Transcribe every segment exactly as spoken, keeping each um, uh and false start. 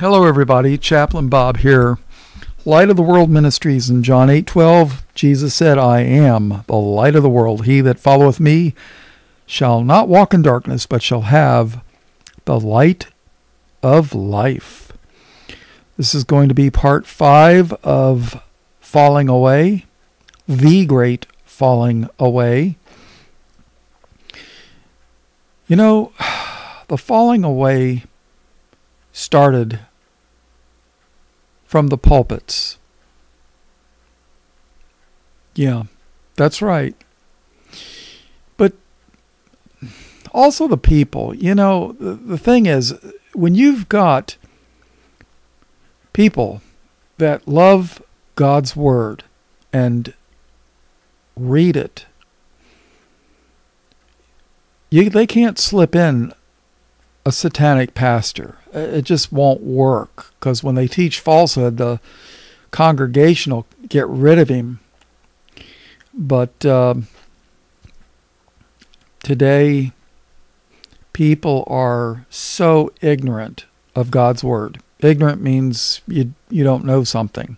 Hello everybody, Chaplain Bob here. Light of the World Ministries in John eight twelve, Jesus said, I am the light of the world. He that followeth me shall not walk in darkness, but shall have the light of life. This is going to be part five of Falling Away, the great falling away. You know, the falling away started from the pulpits. Yeah, that's right. But also the people. You know, the, the thing is, when you've got people that love God's Word and read it, you, they can't slip in a satanic pastor. It just won't work, because when they teach falsehood, the congregation will get rid of him. But uh, today, people are so ignorant of God's Word. Ignorant means you you don't know something.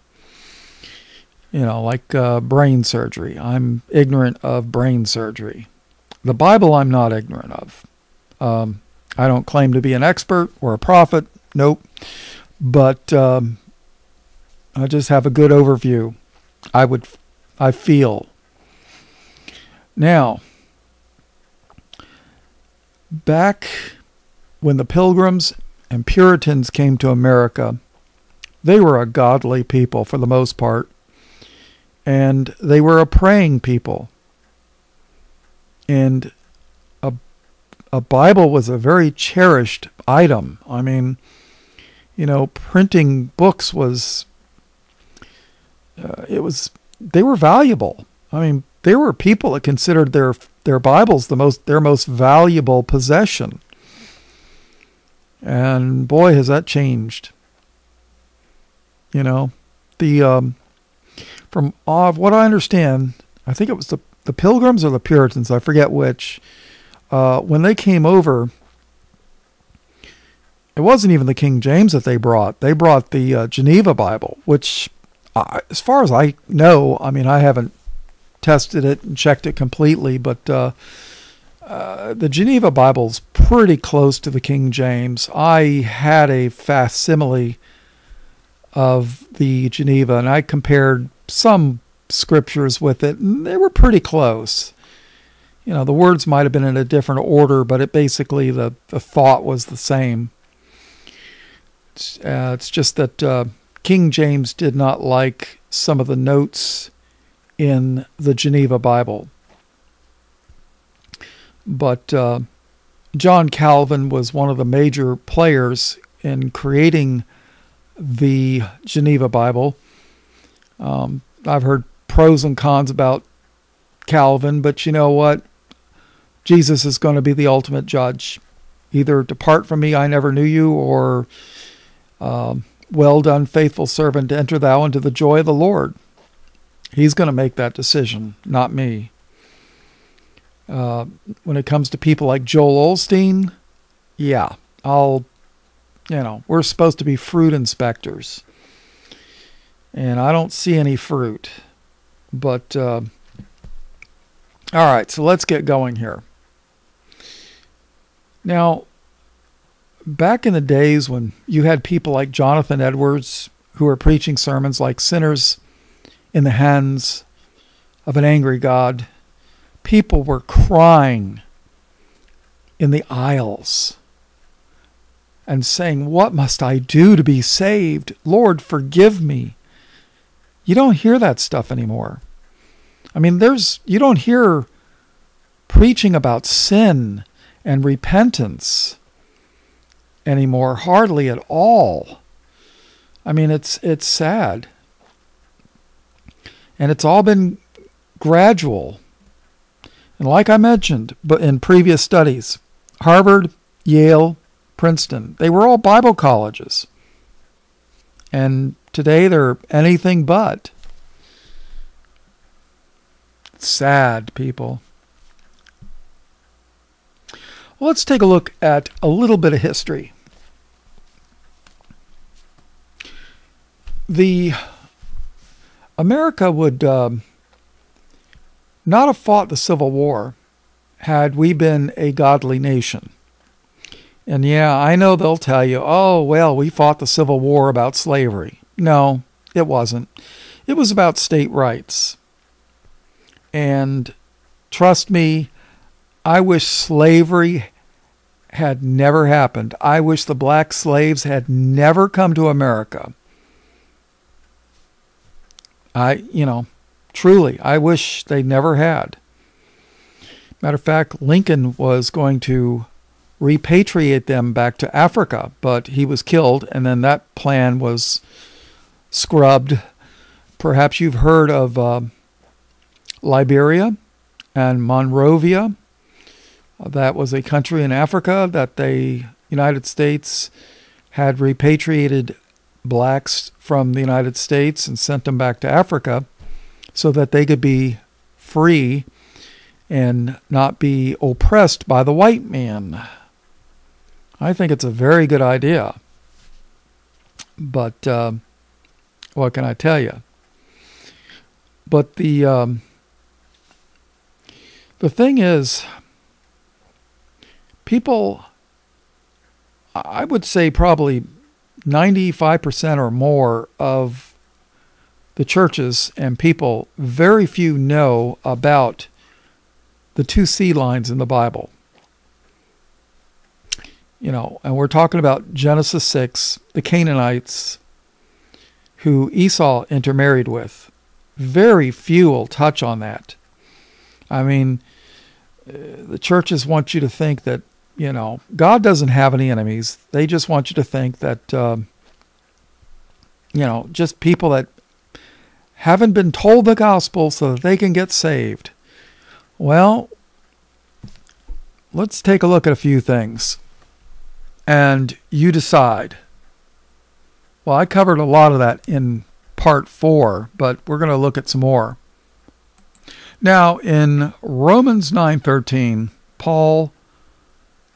You know, like uh, brain surgery. I'm ignorant of brain surgery. The Bible I'm not ignorant of. Um, I don't claim to be an expert or a prophet. Nope. But um, I just have a good overview. I would, I feel. Now, back when the Pilgrims and Puritans came to America, they were a godly people for the most part. And they were a praying people. And a, a Bible was a very cherished item. I mean, you know, printing books was, uh, it was, they were valuable. I mean, there were people that considered their their Bibles the most, their most valuable possession. And boy, has that changed. You know, the, um, from uh, what I understand, I think it was the, the Pilgrims or the Puritans, I forget which, uh, when they came over, it wasn't even the King James that they brought. They brought the uh, Geneva Bible, which, uh, as far as I know, I mean, I haven't tested it and checked it completely, but uh, uh, the Geneva Bible's pretty close to the King James. I had a facsimile of the Geneva, and I compared some scriptures with it, and they were pretty close. You know, the words might have been in a different order, but it basically, the, the thought was the same. It's, uh, it's just that uh, King James did not like some of the notes in the Geneva Bible. But uh, John Calvin was one of the major players in creating the Geneva Bible. Um, I've heard pros and cons about Calvin, but you know what? Jesus is going to be the ultimate judge. Either depart from me, I never knew you, or um, well done, faithful servant, enter thou into the joy of the Lord. He's going to make that decision, not me. Uh, when it comes to people like Joel Olstein, yeah, I'll, you know, we're supposed to be fruit inspectors. And I don't see any fruit. But, uh, all right, so let's get going here. Now, back in the days when you had people like Jonathan Edwards who were preaching sermons like Sinners in the Hands of an Angry God, people were crying in the aisles and saying, what must I do to be saved? Lord, forgive me. You don't hear that stuff anymore. I mean, there's you don't hear preaching about sin and repentance anymore, hardly at all. I mean, it's it's sad. And it's all been gradual. And like I mentioned, but in previous studies, Harvard, Yale, Princeton, they were all Bible colleges. And today they're anything but. Sad, people. Well, let's take a look at a little bit of history. the America would um, not have fought the Civil War had we been a godly nation. And yeah, I know they'll tell you, oh, well, we fought the Civil War about slavery. No, it wasn't. It was about state rights. And trust me, I wish slavery had never happened. I wish the black slaves had never come to America. I, you know, truly, I wish they never had. Matter of fact, Lincoln was going to repatriate them back to Africa, but he was killed, and then that plan was scrubbed. Perhaps you've heard of uh, Liberia and Monrovia. That was a country in Africa that the United States had repatriated blacks from the United States and sent them back to Africa so that they could be free and not be oppressed by the white man. I think it's a very good idea. But uh, what can I tell you? But the, um, the thing is, people, I would say probably ninety-five percent or more of the churches and people, very few know about the two sea lines in the Bible. You know, and we're talking about Genesis six, the Canaanites, who Esau intermarried with. Very few will touch on that. I mean, the churches want you to think that, you know, God doesn't have any enemies. They just want you to think that, um, you know, just people that haven't been told the gospel so that they can get saved. Well, let's take a look at a few things. And you decide. Well, I covered a lot of that in part four, but we're going to look at some more. Now, in Romans nine thirteen, Paul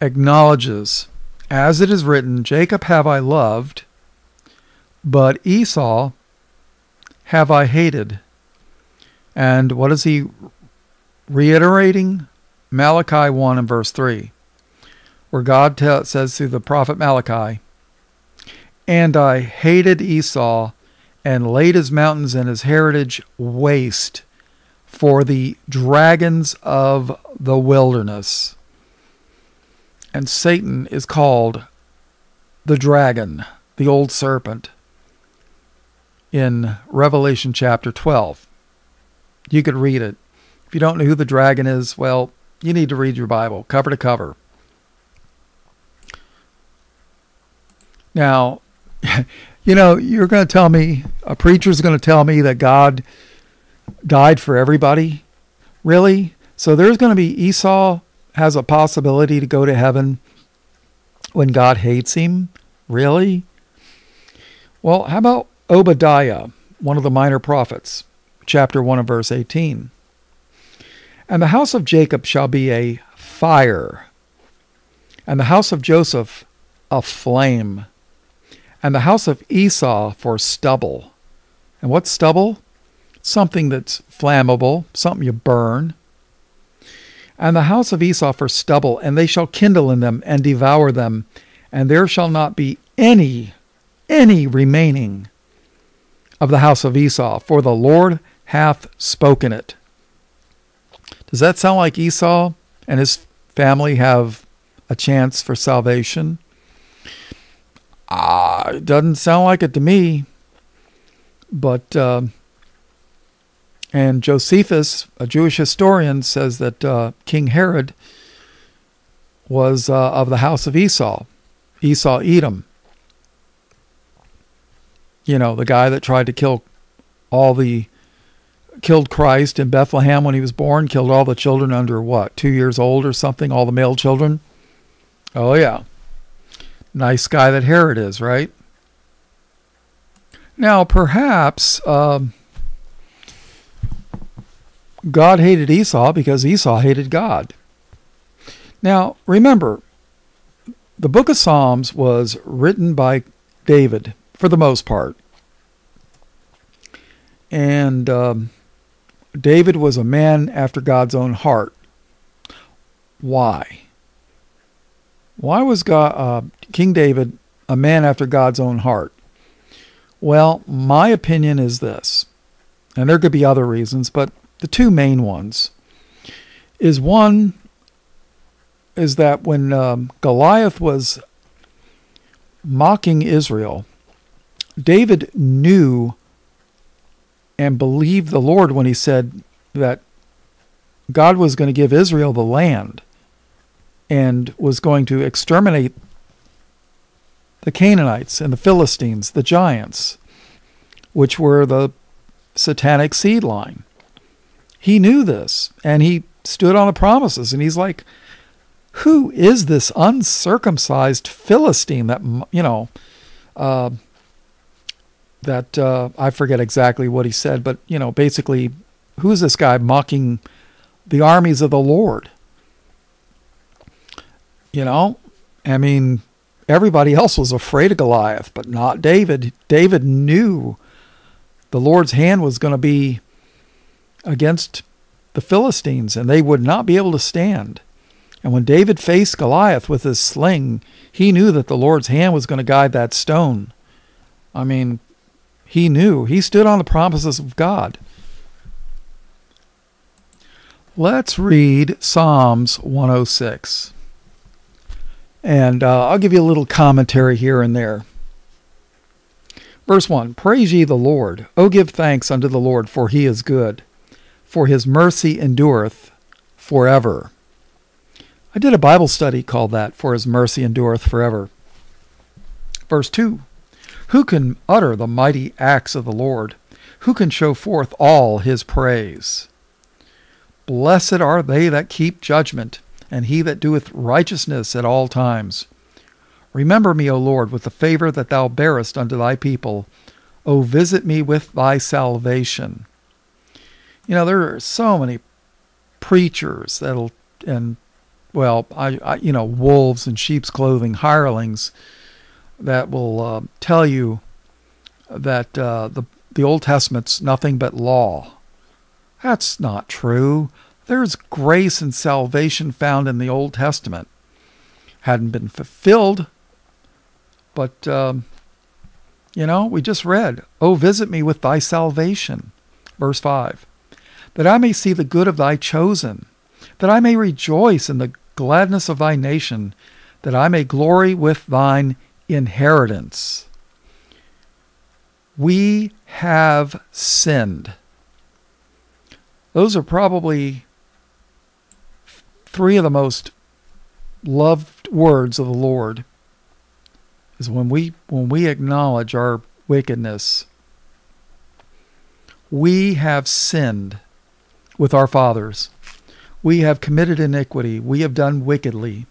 acknowledges, as it is written, Jacob have I loved, but Esau have I hated. And what is he reiterating? Malachi one and verse three, where God says through the prophet Malachi, and I hated Esau, and laid his mountains and his heritage waste for the dragons of the wilderness. And Satan is called the dragon, the old serpent, in Revelation chapter twelve. You could read it. If you don't know who the dragon is, well, you need to read your Bible cover to cover. Now, you know, you're going to tell me, a preacher's going to tell me that God died for everybody? Really? So there's going to be Esau has a possibility to go to heaven when God hates him? Really? Well, how about Obadiah, one of the minor prophets, chapter one and verse eighteen? And the house of Jacob shall be a fire, and the house of Joseph a flame, and the house of Esau for stubble. And what's stubble? Something that's flammable, something you burn. And the house of Esau for stubble, and they shall kindle in them and devour them, and there shall not be any, any remaining of the house of Esau, for the Lord hath spoken it. Does that sound like Esau and his family have a chance for salvation? Ah, it doesn't sound like it to me. But, uh, and Josephus, a Jewish historian, says that uh, King Herod was uh, of the house of Esau, Esau Edom. You know, the guy that tried to kill all the, killed Christ in Bethlehem when he was born, killed all the children under, what, two years old or something, all the male children? Oh, yeah. Nice guy that Herod is, right? Now, perhaps um, God hated Esau because Esau hated God. Now, remember, the book of Psalms was written by David, for the most part. And um, David was a man after God's own heart. Why? Why was God, uh, King David a man after God's own heart? Well, my opinion is this, and there could be other reasons, but the two main ones is one is that when um, Goliath was mocking Israel, David knew and believed the Lord when he said that God was going to give Israel the land and was going to exterminate the Canaanites and the Philistines, the giants, which were the satanic seed line. He knew this, and he stood on the promises, and he's like, who is this uncircumcised Philistine that, you know, uh, that uh, I forget exactly what he said, but, you know, basically, who is this guy mocking the armies of the Lord? You know, I mean, everybody else was afraid of Goliath, but not David. David knew the Lord's hand was going to be against the Philistines, and they would not be able to stand. And when David faced Goliath with his sling, he knew that the Lord's hand was going to guide that stone. I mean, he knew. He stood on the promises of God. Let's read Psalms one oh six. And uh, I'll give you a little commentary here and there. Verse one, praise ye the Lord. O give thanks unto the Lord, for he is good. For his mercy endureth forever. I did a Bible study called that, for his mercy endureth forever. Verse two, who can utter the mighty acts of the Lord? Who can show forth all his praise? Blessed are they that keep judgment, and he that doeth righteousness at all times. Remember me, O Lord, with the favor that thou bearest unto thy people. O visit me with thy salvation. You know, there are so many preachers that'll, and, well, I, I you know, wolves in sheep's clothing, hirelings, that will uh, tell you that uh, the, the Old Testament's nothing but law. That's not true. There's grace and salvation found in the Old Testament. Hadn't been fulfilled, but, um, you know, we just read, O visit me with thy salvation. Verse five, that I may see the good of thy chosen, that I may rejoice in the gladness of thy nation, that I may glory with thine inheritance. We have sinned. Those are probably three of the most loved words of the Lord, is when we when we acknowledge our wickedness. We have sinned with our fathers. We have committed iniquity. We have done wickedly.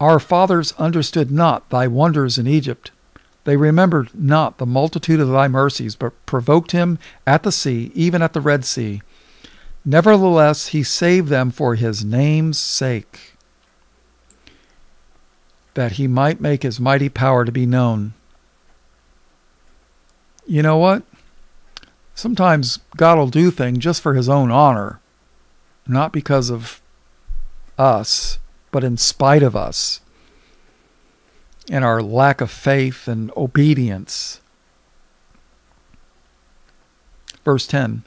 Our fathers understood not thy wonders in Egypt. They remembered not the multitude of thy mercies, but provoked him at the sea, even at the Red Sea. Nevertheless, he saved them for his name's sake, that he might make his mighty power to be known. You know what? Sometimes God will do things just for his own honor, not because of us, but in spite of us and our lack of faith and obedience. Verse ten,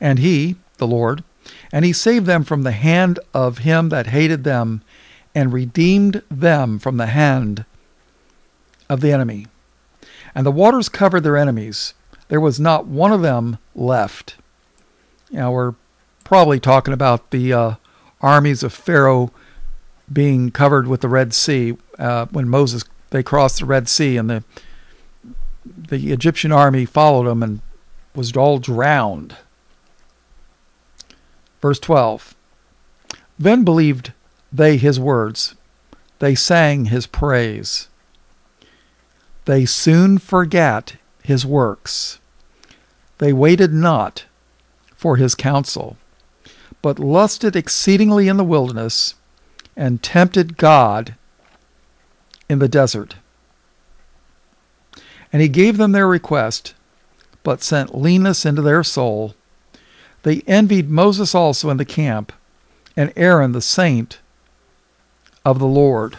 and he, the Lord, and he saved them from the hand of him that hated them, and redeemed them from the hand of the enemy. And the waters covered their enemies. There was not one of them left. Now we're probably talking about the uh, armies of Pharaoh being covered with the Red Sea. Uh, when Moses, they crossed the Red Sea, and the the Egyptian army followed them and was all drowned. Verse twelve, then believed they his words. They sang his praise. They soon forgat his works. They waited not for his counsel, but lusted exceedingly in the wilderness, and tempted God in the desert. And he gave them their request, but sent leanness into their soul. They envied Moses also in the camp, and Aaron the saint of the Lord.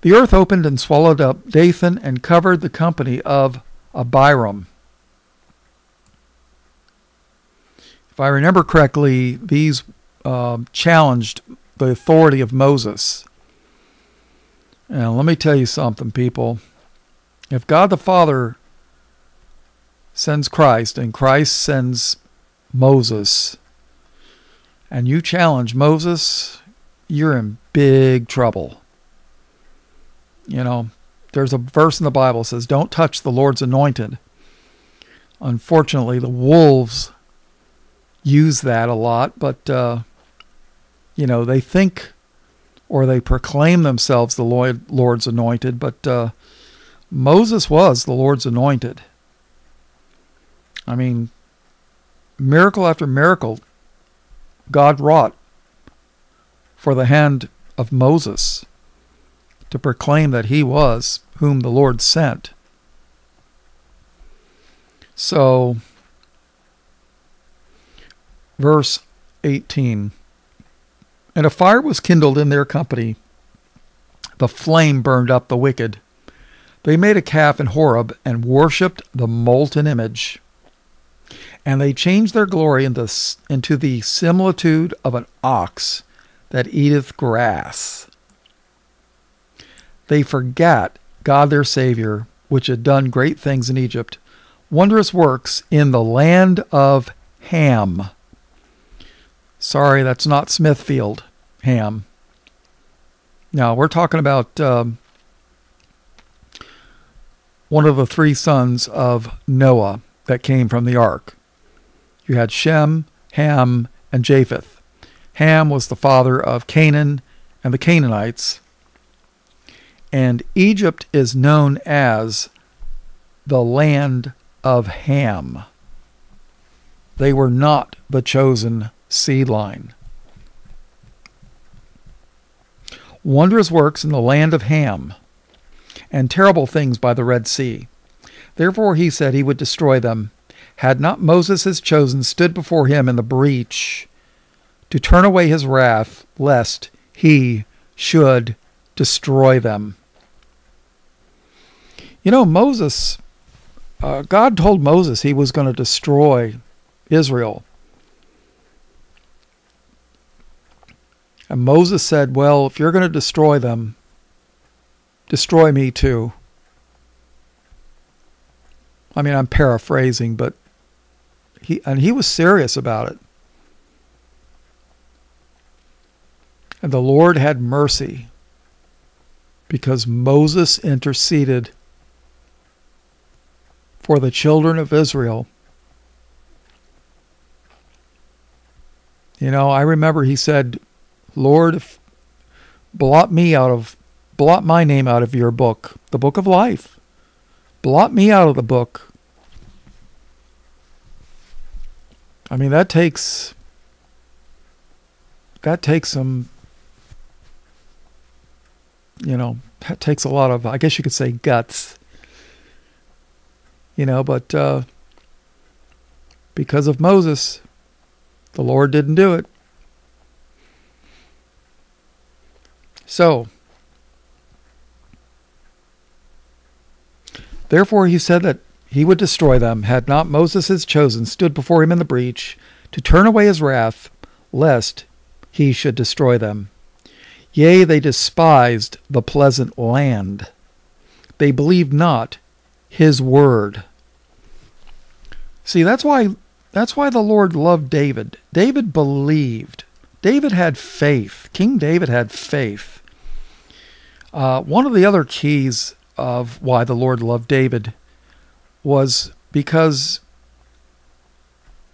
The earth opened and swallowed up Dathan and covered the company of Abiram. If I remember correctly, these uh, challenged the authority of Moses. And let me tell you something, people. If God the Father sends Christ and Christ sends Moses, and you challenge Moses, you're in big trouble. You know, there's a verse in the Bible that says, don't touch the Lord's anointed. Unfortunately, the wolves use that a lot, but, uh, you know, they think or they proclaim themselves the Lord, Lord's anointed, but uh, Moses was the Lord's anointed. I mean, miracle after miracle God wrought for the hand of Moses to proclaim that he was whom the Lord sent. So, verse eighteen, and a fire was kindled in their company. The flame burned up the wicked. They made a calf in Horeb and worshipped the molten image. And they changed their glory into, into the similitude of an ox that eateth grass. They forgot God their Savior, which had done great things in Egypt, wondrous works in the land of Ham. Sorry, that's not Smithfield, Ham. Now, we're talking about um, one of the three sons of Noah that came from the ark. You had Shem, Ham, and Japheth. Ham was the father of Canaan and the Canaanites. And Egypt is known as the land of Ham. They were not the chosen seed line. Wondrous works in the land of Ham, and terrible things by the Red Sea. Therefore he said he would destroy them, had not Moses his chosen stood before him in the breach to turn away his wrath, lest he should destroy them. You know, Moses, uh, God told Moses he was going to destroy Israel. And Moses said, well, if you're going to destroy them, destroy me too. I mean, I'm paraphrasing, but he and he was serious about it. And the Lord had mercy because Moses interceded for the children of Israel. You know, I remember he said, Lord, blot me out of, blot my name out of your book, the book of life. Blot me out of the book. I mean, that takes that takes some, you know, that takes a lot of, I guess you could say, guts. You know, but uh, because of Moses, the Lord didn't do it. So, therefore he said that he would destroy them, had not Moses his chosen stood before him in the breach, to turn away his wrath, lest he should destroy them. Yea, they despised the pleasant land. They believed not his word. See, that's why that's why the Lord loved David. David believed. David had faith. King David had faith. Uh, one of the other keys of why the Lord loved David was because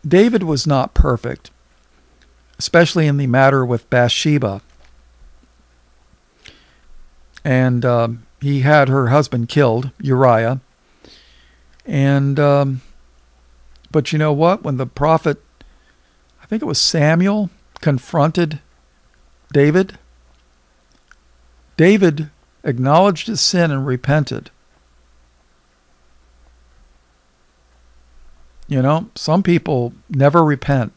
David was not perfect, especially in the matter with Bathsheba. And um, he had her husband killed, Uriah. And um, but you know what? When the prophet, I think it was Samuel, confronted David, David acknowledged his sin and repented. You know, some people never repent.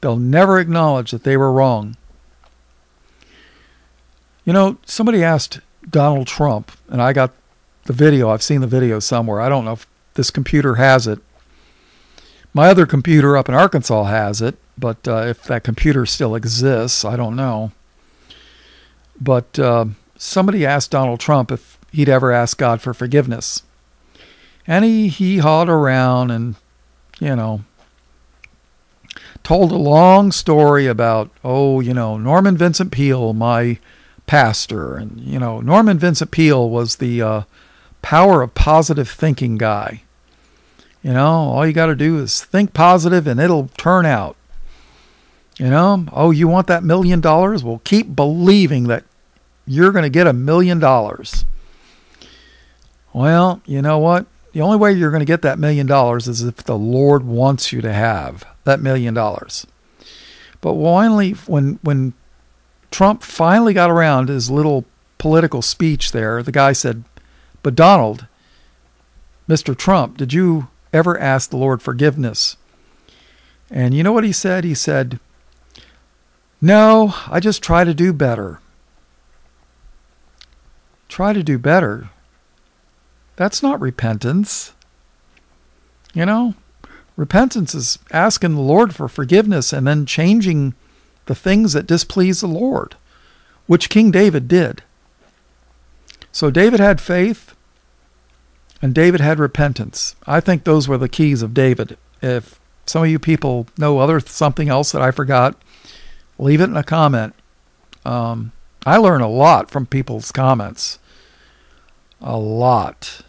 They'll never acknowledge that they were wrong. You know, somebody asked Donald Trump, and I got the video. I've seen the video somewhere. I don't know if this computer has it. My other computer up in Arkansas has it, but uh, if that computer still exists, I don't know. But uh, somebody asked Donald Trump if he'd ever asked God for forgiveness. And he hee-hawed around and, you know, told a long story about, oh, you know, Norman Vincent Peale, my pastor. And, you know, Norman Vincent Peale was the uh, power of positive thinking guy. You know, all you got to do is think positive and it'll turn out. You know, oh, you want that million dollars? Well, keep believing that you're going to get a million dollars. Well, you know what? The only way you're going to get that million dollars is if the Lord wants you to have that million dollars. But finally, when when Trump finally got around his little political speech there, the guy said, but Donald, Mister Trump, did you ever ask the Lord forgiveness? And you know what he said? He said, no, I just try to do better. Try to do better. That's not repentance. You know, repentance is asking the Lord for forgiveness and then changing the things that displease the Lord, which King David did. So David had faith and David had repentance. I think those were the keys of David. If some of you people know other something else that I forgot, leave it in a comment. Um, I learn a lot from people's comments. A lot.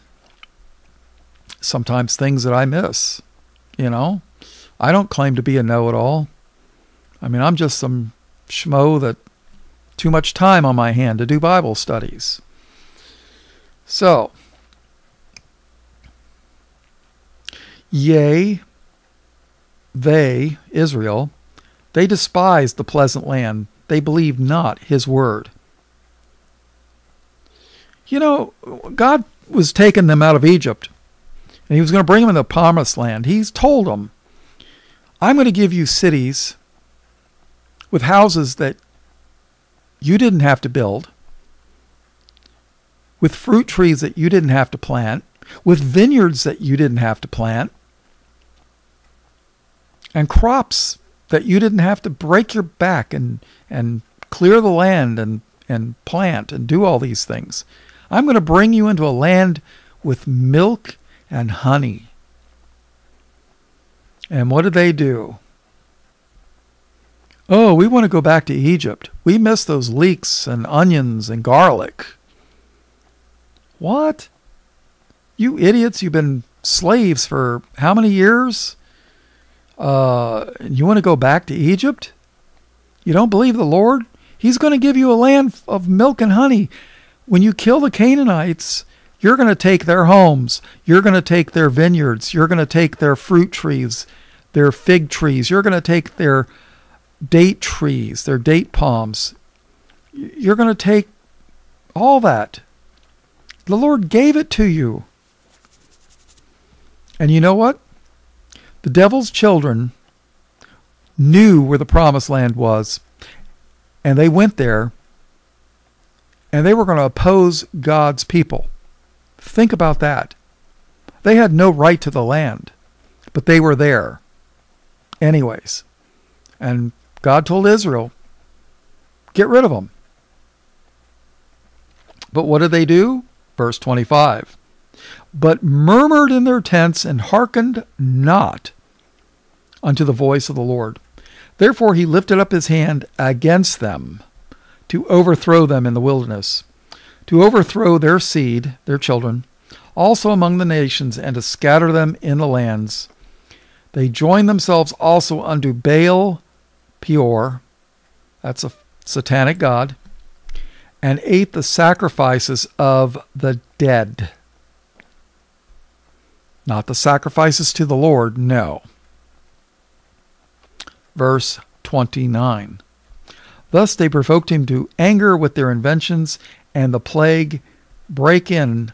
Sometimes things that I miss, you know. I don't claim to be a know-it-all. I mean, I'm just some schmo that too much time on my hand to do Bible studies. So, yea, they, Israel, they despised the pleasant land. They believed not his word. You know, God was taking them out of Egypt, and he was going to bring them into the promised land. He's told them, I'm going to give you cities with houses that you didn't have to build, with fruit trees that you didn't have to plant, with vineyards that you didn't have to plant, and crops that you didn't have to break your back and, and clear the land and, and plant and do all these things. I'm going to bring you into a land with milk and honey. And what did they do? Oh, we want to go back to Egypt. We miss those leeks and onions and garlic. What? You idiots, you've been slaves for how many years? Uh, you want to go back to Egypt? You don't believe the Lord? He's going to give you a land of milk and honey. When you kill the Canaanites, you're going to take their homes. You're going to take their vineyards. You're going to take their fruit trees, their fig trees. You're going to take their date trees, their date palms. You're going to take all that. The Lord gave it to you. And you know what? The devil's children knew where the promised land was, and they went there, and they were going to oppose God's people. Think about that. They had no right to the land, but they were there anyways. And God told Israel, get rid of them. But what did they do? Verse twenty-five. But murmured in their tents and hearkened not unto the voice of the Lord. Therefore he lifted up his hand against them to overthrow them in the wilderness, to overthrow their seed, their children, also among the nations, and to scatter them in the lands. They joined themselves also unto Baal Peor, that's a satanic god, and ate the sacrifices of the dead. Not the sacrifices to the Lord, no. Verse twenty-nine. Thus they provoked him to anger with their inventions, and the plague brake in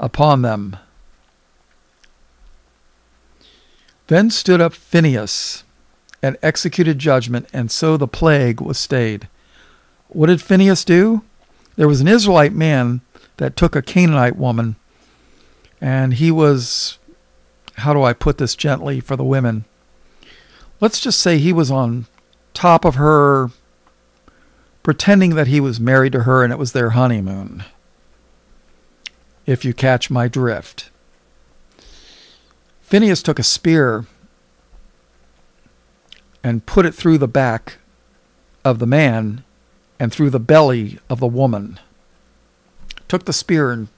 upon them. Then stood up Phinehas and executed judgment, and so the plague was stayed. What did Phinehas do? There was an Israelite man that took a Canaanite woman, and he was, how do I put this gently for the women? Let's just say he was on top of her, pretending that he was married to her and it was their honeymoon, if you catch my drift. Phinehas took a spear and put it through the back of the man and through the belly of the woman. Took the spear and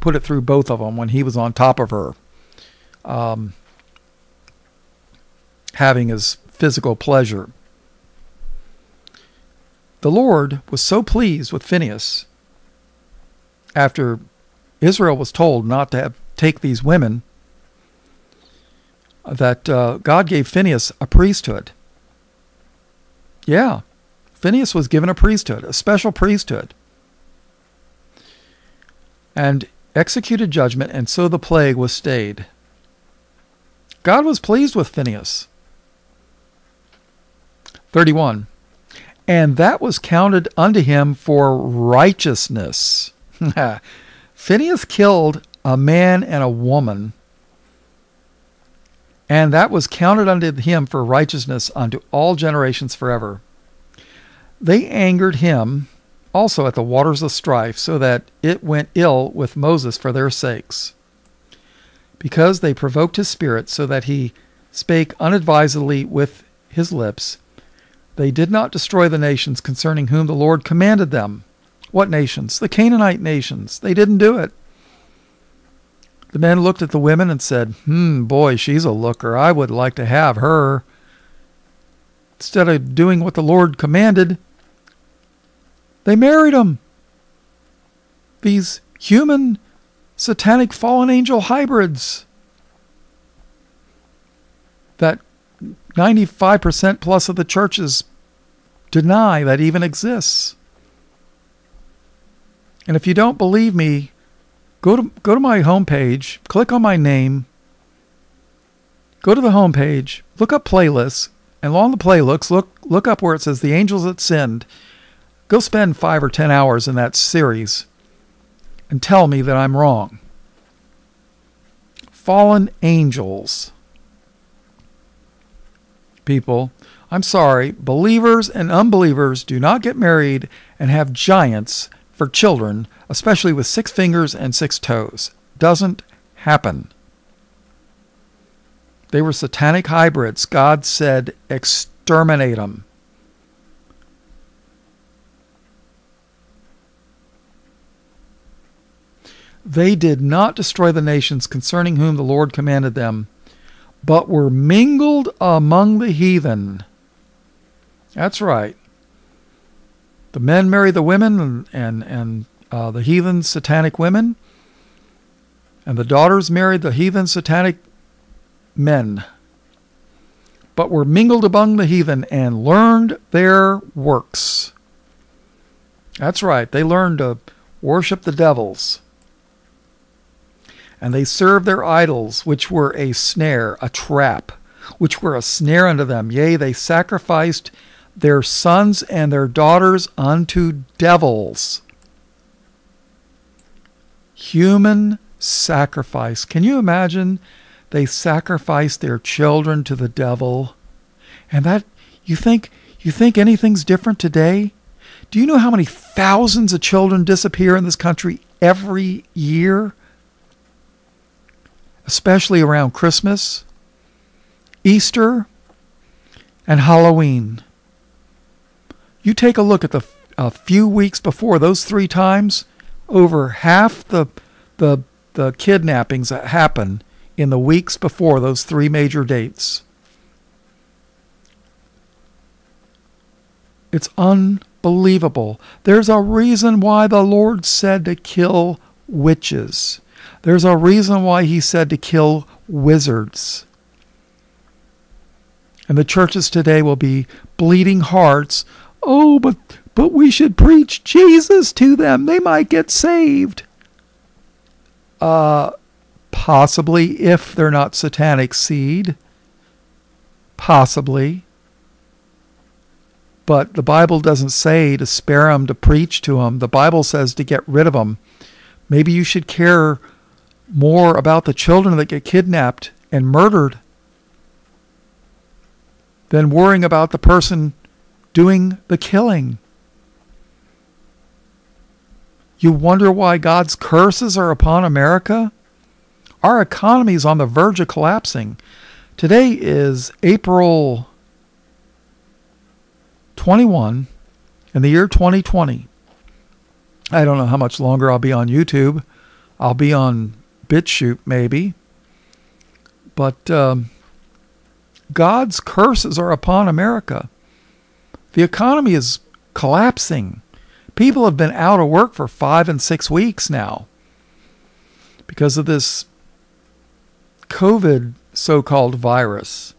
put it through both of them when he was on top of her, um, having his physical pleasure. The Lord was so pleased with Phinehas after Israel was told not to have, take these women, that uh, God gave Phinehas a priesthood. Yeah, Phinehas was given a priesthood, a special priesthood, and executed judgment, and so the plague was stayed. God was pleased with Phinehas. thirty-one. And that was counted unto him for righteousness. Phinehas killed a man and a woman, and that was counted unto him for righteousness unto all generations forever. They angered him also at the waters of strife, so that it went ill with Moses for their sakes, because they provoked his spirit, so that he spake unadvisedly with his lips. They did not destroy the nations concerning whom the Lord commanded them. What nations? The Canaanite nations. They didn't do it. The men looked at the women and said, hmm, boy, she's a looker. I would like to have her. Instead of doing what the Lord commanded, they married him. These human, satanic, fallen angel hybrids that ninety-five percent plus of the churches deny that even exists. And if you don't believe me, Go to, go to my homepage, click on my name, go to the homepage, look up playlists, and along the playlists, look, look up where it says The Angels That Sinned. Go spend five or ten hours in that series and tell me that I'm wrong. Fallen angels. People, I'm sorry, believers and unbelievers do not get married and have giants for children, especially with six fingers and six toes. Doesn't happen. They were satanic hybrids. God said, exterminate them. They did not destroy the nations concerning whom the Lord commanded them, but were mingled among the heathen. That's right. The men marry the women and, and, and Uh, the heathen satanic women, and the daughters married the heathen satanic men, but were mingled among the heathen and learned their works. That's right, they learned to worship the devils, and they served their idols, which were a snare, a trap, which were a snare unto them. Yea, they sacrificed their sons and their daughters unto devils. Human sacrifice. Can you imagine? They sacrificed their children to the devil. And that, you think, you think anything's different today? Do you know how many thousands of children disappear in this country every year? Especially around Christmas, Easter, and Halloween. You take a look at the a few weeks before those three times. Over half the, the the kidnappings that happen in the weeks before those three major dates. It's unbelievable. There's a reason why the Lord said to kill witches. There's a reason why he said to kill wizards. And the churches today will be bleeding hearts. Oh, but... But we should preach Jesus to them. They might get saved. Uh, possibly if they're not satanic seed. Possibly. But the Bible doesn't say to spare them, to preach to them. The Bible says to get rid of them. Maybe you should care more about the children that get kidnapped and murdered than worrying about the person doing the killing. You wonder why God's curses are upon America? Our economy is on the verge of collapsing. Today is April twenty-first in the year twenty twenty. I don't know how much longer I'll be on YouTube. I'll be on BitChute maybe. But um, God's curses are upon America. The economy is collapsing. People have been out of work for five and six weeks now because of this COVID so-called virus.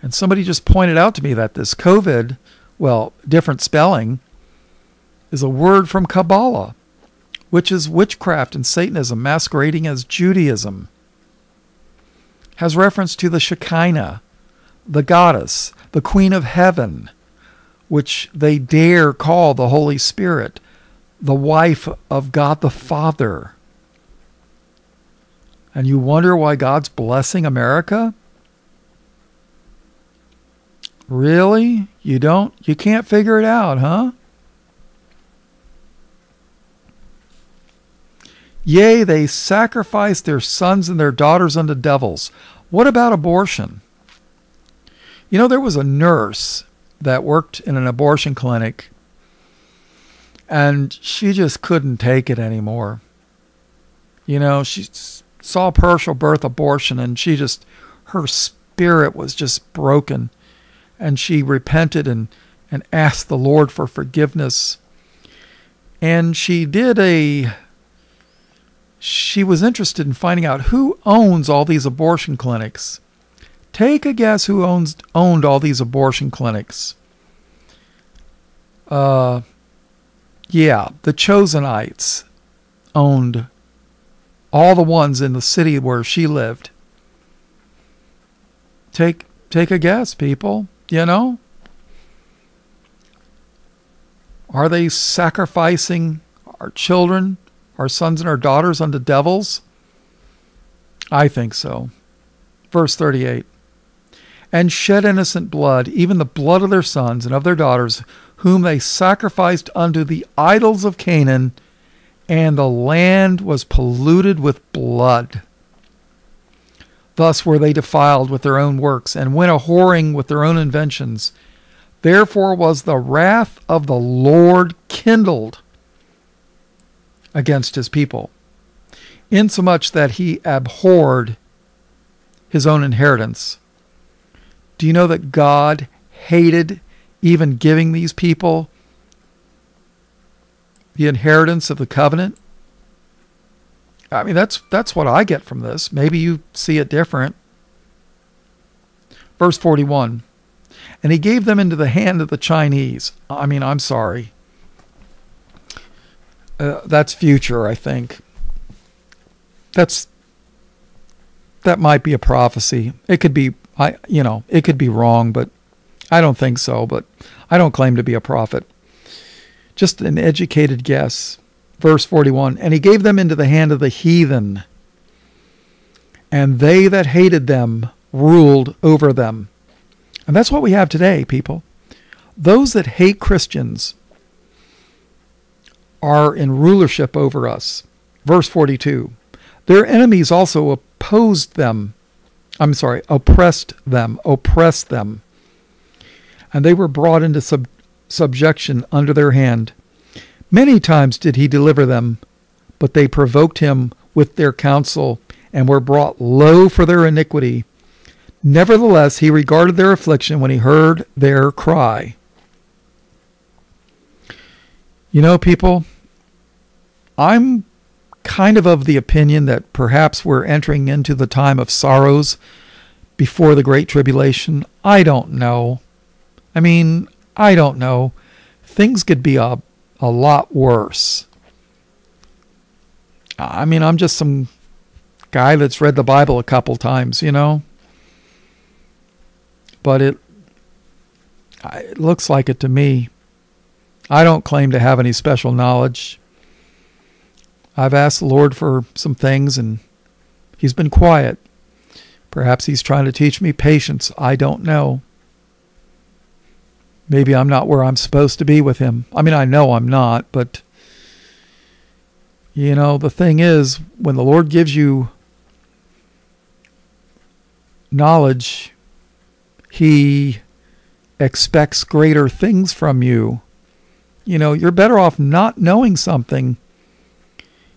And somebody just pointed out to me that this COVID, well, different spelling, is a word from Kabbalah, which is witchcraft and Satanism masquerading as Judaism. Has reference to the Shekinah, the goddess, the Queen of Heaven, which they dare call the Holy Spirit, the wife of God the Father. And you wonder why God's blessing America? Really? You don't? You can't figure it out, huh? Yea, they sacrifice their sons and their daughters unto devils. What about abortion? You know, there was a nurse that worked in an abortion clinic, and she just couldn't take it anymore. You know, she saw partial birth abortion, and she just, her spirit was just broken. And she repented and, and asked the Lord for forgiveness. And she did a... She was interested in finding out who owns all these abortion clinics. Take a guess who owns owned all these abortion clinics. Uh, yeah, the Chosenites owned all the ones in the city where she lived. Take take a guess, people. You know? Are they sacrificing our children, our sons and our daughters unto devils? I think so. Verse thirty-eight. And shed innocent blood, even the blood of their sons and of their daughters, whom they sacrificed unto the idols of Canaan, and the land was polluted with blood. Thus were they defiled with their own works, and went a-whoring with their own inventions. Therefore was the wrath of the Lord kindled against his people, insomuch that he abhorred his own inheritance. Do you know that God hated even giving these people the inheritance of the covenant? I mean, that's that's what I get from this. Maybe you see it different. Verse forty-one, and he gave them into the hand of the Chinese. I mean, I'm sorry. Uh, that's future, I think. That's that might be a prophecy. It could be, I you know, it could be wrong, but I don't think so. But I don't claim to be a prophet. Just an educated guess. Verse forty-one, and he gave them into the hand of the heathen, and they that hated them ruled over them. And that's what we have today, people. Those that hate Christians are in rulership over us. Verse forty-two, their enemies also opposed them. I'm sorry, oppressed them, oppressed them. And they were brought into sub- subjection under their hand. Many times did he deliver them, but they provoked him with their counsel and were brought low for their iniquity. Nevertheless, he regarded their affliction when he heard their cry. You know, people, I'm kind of of the opinion that perhaps we're entering into the time of sorrows before the Great Tribulation. I don't know. I mean, I don't know. Things could be a, a lot worse. I mean, I'm just some guy that's read the Bible a couple times, you know. but it, it looks like it to me. I don't claim to have any special knowledge. I've asked the Lord for some things, and he's been quiet. Perhaps he's trying to teach me patience. I don't know. Maybe I'm not where I'm supposed to be with him. I mean, I know I'm not, but, you know, the thing is, when the Lord gives you knowledge, he expects greater things from you. You know, you're better off not knowing something.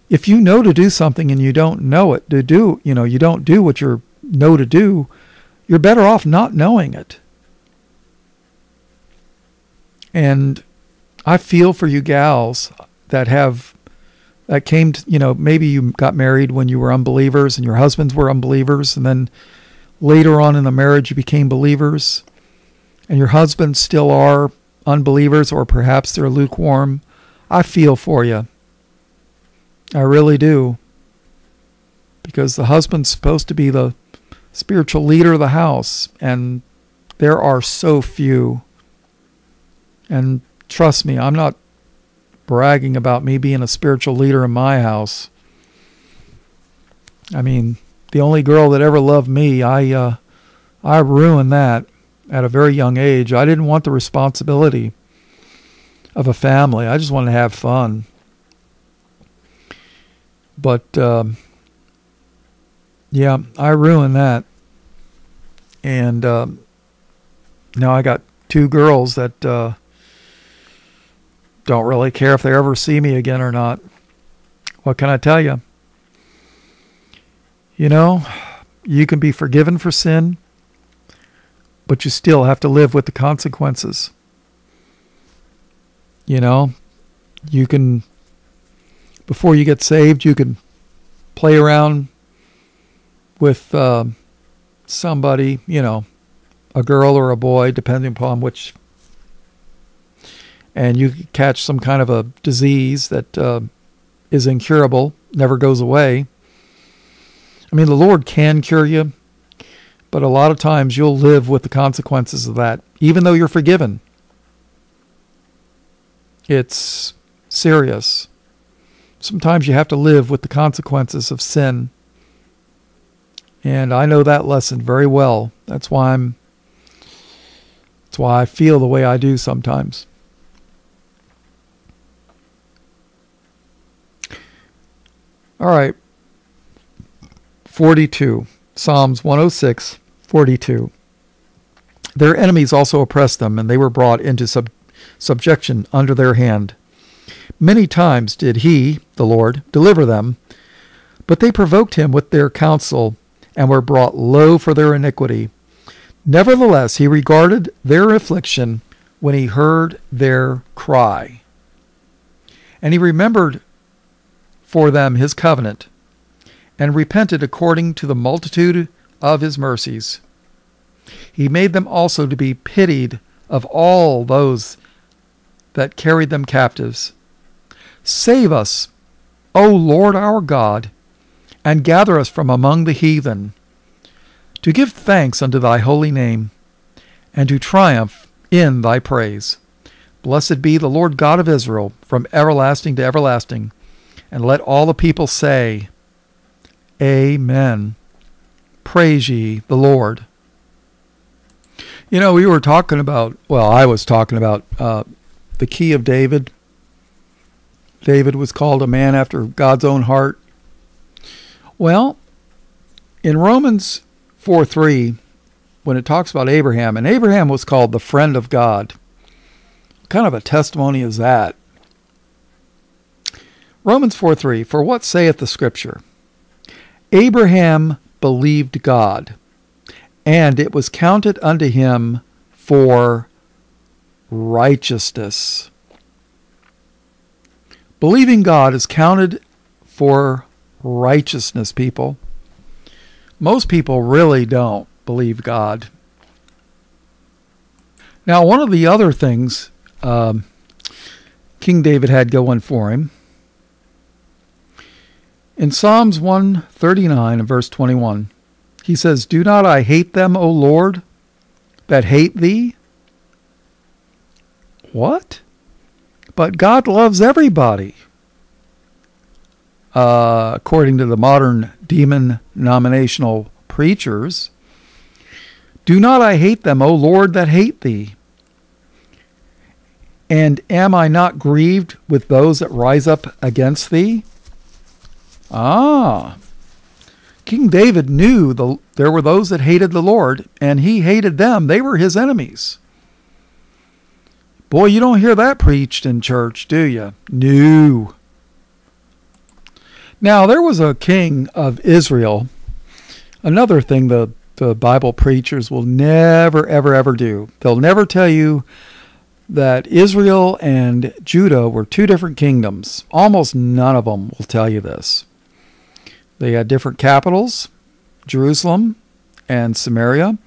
If you know to do something and you don't know it to do, you know, you don't do what you know to do, you're better off not knowing it. And I feel for you gals that have, that came to, you know, maybe you got married when you were unbelievers and your husbands were unbelievers, and then later on in the marriage you became believers, and your husbands still are unbelievers, or perhaps they're lukewarm. I feel for you. I really do. Because the husband's supposed to be the spiritual leader of the house, and there are so few. And trust me, I'm not bragging about me being a spiritual leader in my house. I mean, the only girl that ever loved me, I, uh, I ruined that at a very young age. I didn't want the responsibility of a family. I just wanted to have fun. But, um, yeah, I ruined that. And um, now I got two girls that uh, don't really care if they ever see me again or not. What can I tell you? You know, you can be forgiven for sin, but you still have to live with the consequences. You know, you can... Before you get saved, you can play around with uh, somebody, you know, a girl or a boy, depending upon which. And you catch some kind of a disease that uh, is incurable, never goes away. I mean, the Lord can cure you, but a lot of times you'll live with the consequences of that, even though you're forgiven. It's serious. Sometimes you have to live with the consequences of sin. And I know that lesson very well. That's why I'm that's why I feel the way I do sometimes. All right. forty-two. Psalms one oh six, forty-two. Their enemies also oppressed them, and they were brought into sub- subjection under their hand. Many times did he, the Lord, deliver them, but they provoked him with their counsel and were brought low for their iniquity. Nevertheless, he regarded their affliction when he heard their cry. And he remembered for them his covenant and repented according to the multitude of his mercies. He made them also to be pitied of all those that carried them captives. Save us, O Lord our God, and gather us from among the heathen, to give thanks unto thy holy name, and to triumph in thy praise. Blessed be the Lord God of Israel, from everlasting to everlasting. And let all the people say, Amen. Praise ye the Lord. You know, we were talking about, well, I was talking about uh, the key of David. David was called a man after God's own heart. Well, in Romans four three, when it talks about Abraham, and Abraham was called the friend of God. What kind of a testimony is that? Romans four three, for what saith the Scripture? Abraham believed God, and it was counted unto him for righteousness. Believing God is counted for righteousness, people. Most people really don't believe God. Now, one of the other things um, King David had going for him, in Psalms one thirty-nine and verse twenty-one, he says, do not I hate them, O Lord? that hate thee? What? But God loves everybody. Uh, according to the modern demon nominational preachers, do not I hate them, O Lord, that hate thee? And am I not grieved with those that rise up against thee? Ah, King David knew the, there were those that hated the Lord, and he hated them. They were his enemies. Boy, you don't hear that preached in church, do you? No. Now, there was a king of Israel. Another thing the, the Bible preachers will never, ever, ever do. They'll never tell you that Israel and Judah were two different kingdoms. Almost none of them will tell you this. They had different capitals, Jerusalem and Samaria.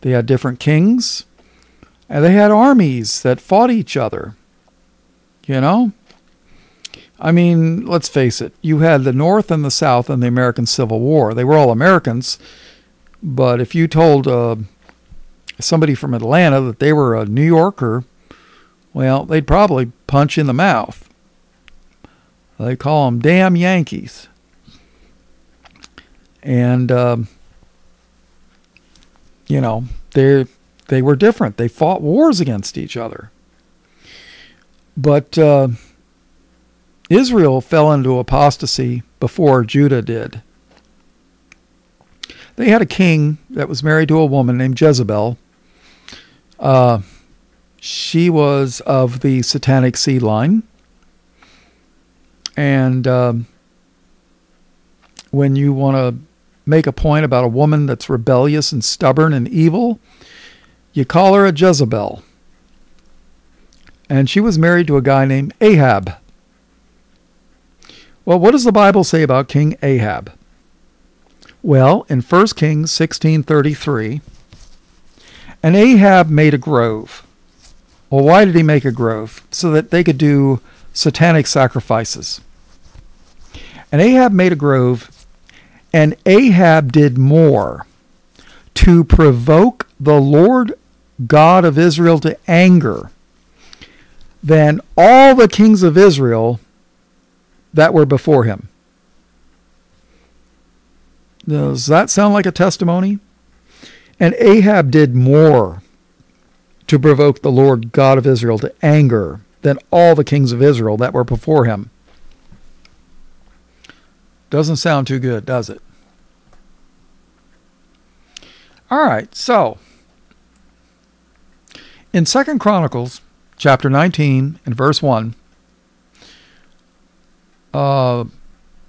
They had different kings. And they had armies that fought each other. You know? I mean, let's face it. You had the North and the South in the American Civil War. They were all Americans. But if you told uh, somebody from Atlanta that they were a New Yorker, well, they'd probably punch in the mouth. They call them damn Yankees. And, um, you know, they they were different. They fought wars against each other. But uh, Israel fell into apostasy before Judah did. They had a king that was married to a woman named Jezebel. Uh, she was of the satanic seed line. And um, when you want to make a point about a woman that's rebellious and stubborn and evil, you call her a Jezebel. And she was married to a guy named Ahab. Well, what does the Bible say about King Ahab? Well, in First Kings sixteen thirty-three, and Ahab made a grove. Well, why did he make a grove? So that they could do satanic sacrifices. And Ahab made a grove, and Ahab did more to provoke the Lord God of Israel to anger than all the kings of Israel that were before him. Does that sound like a testimony? And Ahab did more to provoke the Lord God of Israel to anger than all the kings of Israel that were before him. Doesn't sound too good, does it? All right, so in Second Chronicles chapter nineteen and verse one, uh,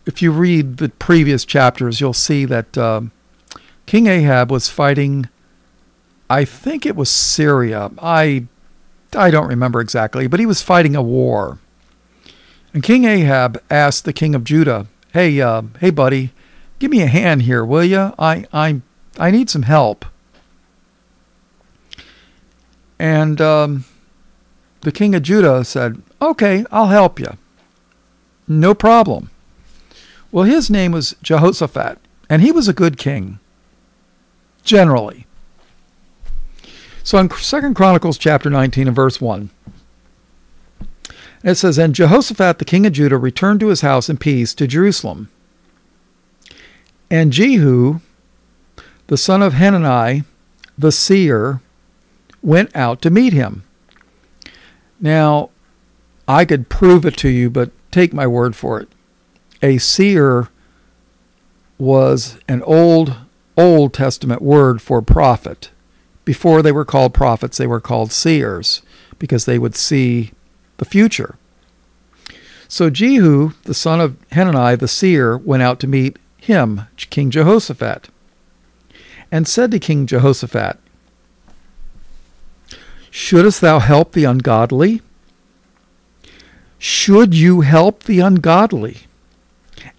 if you read the previous chapters, you'll see that uh, King Ahab was fighting, I think it was Syria. I, I don't remember exactly, but he was fighting a war. And King Ahab asked the king of Judah, hey, uh, hey, buddy, give me a hand here, will you? I, I, I need some help. And um, the king of Judah said, okay, I'll help you. No problem. Well, his name was Jehoshaphat, and he was a good king, generally. So in Second Chronicles chapter nineteen and verse one, it says, and Jehoshaphat, the king of Judah, returned to his house in peace to Jerusalem. And Jehu, the son of Hanani, the seer, went out to meet him. Now, I could prove it to you, but take my word for it. A seer was an old, Old Testament word for prophet. Before they were called prophets, they were called seers because they would see the future. So Jehu, the son of Hanani, the seer, went out to meet him, King Jehoshaphat, and said to King Jehoshaphat, shouldest thou help the ungodly? Should you help the ungodly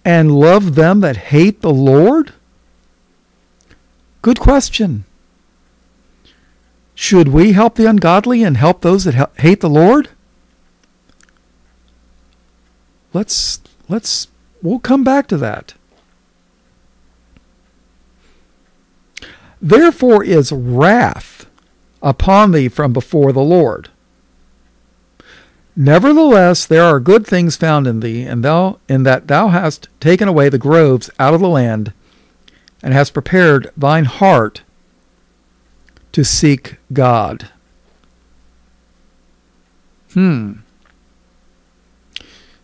and love them that hate the Lord? Good question. Should we help the ungodly and help those that hate the Lord? Let's, let's, we'll come back to that. Therefore is wrath upon thee from before the Lord. Nevertheless, there are good things found in thee, and thou in that thou hast taken away the groves out of the land, and hast prepared thine heart to seek God. Hmm.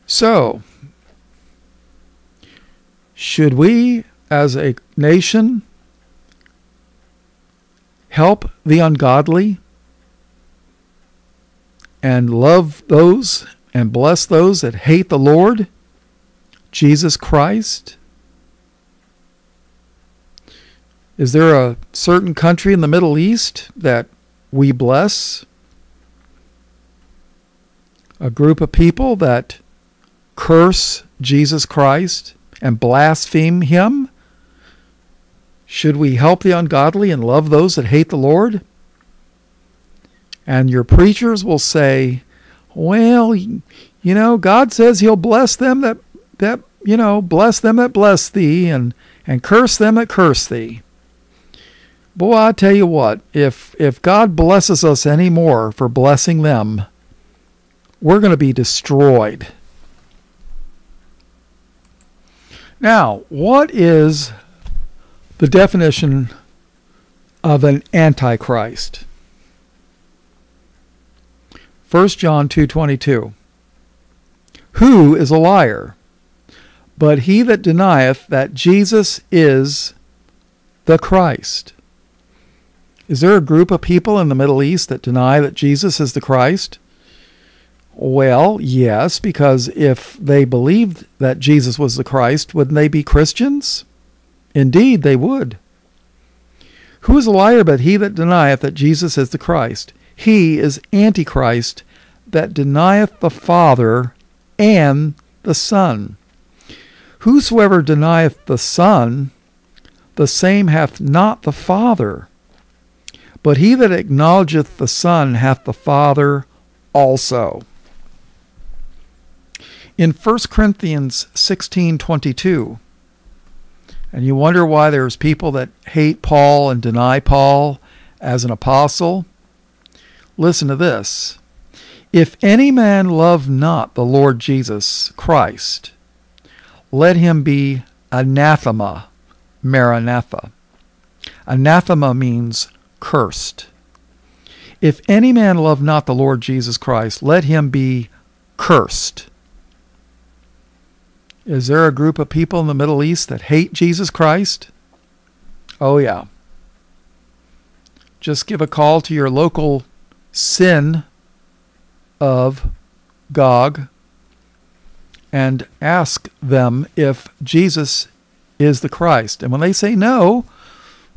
So, should we as a nation help the ungodly and love those and bless those that hate the Lord Jesus Christ? Is there a certain country in the Middle East that we bless? A group of people that curse Jesus Christ and blaspheme him? Should we help the ungodly and love those that hate the Lord? And your preachers will say, well, you know, God says he'll bless them that, that you know, bless them that bless thee, and, and curse them that curse thee. Boy, I tell you what, if, if God blesses us anymore for blessing them, we're going to be destroyed. Now, what is the definition of an antichrist? First John two twenty-two. Who is a liar, but he that denieth that Jesus is the Christ? Is there a group of people in the Middle East that deny that Jesus is the Christ? Well, yes, because if they believed that Jesus was the Christ, wouldn't they be Christians? Indeed, they would. Who is a liar but he that denieth that Jesus is the Christ? He is Antichrist, that denieth the Father and the Son. Whosoever denieth the Son, the same hath not the Father. But he that acknowledgeth the Son hath the Father also. In First Corinthians sixteen twenty-two, and you wonder why there's people that hate Paul and deny Paul as an apostle, listen to this. If any man love not the Lord Jesus Christ, let him be anathema, maranatha. Anathema means cursed. If any man love not the Lord Jesus Christ, let him be cursed. Is there a group of people in the Middle East that hate Jesus Christ? Oh, yeah. Just give a call to your local sin of Gog and ask them if Jesus is the Christ. And when they say no,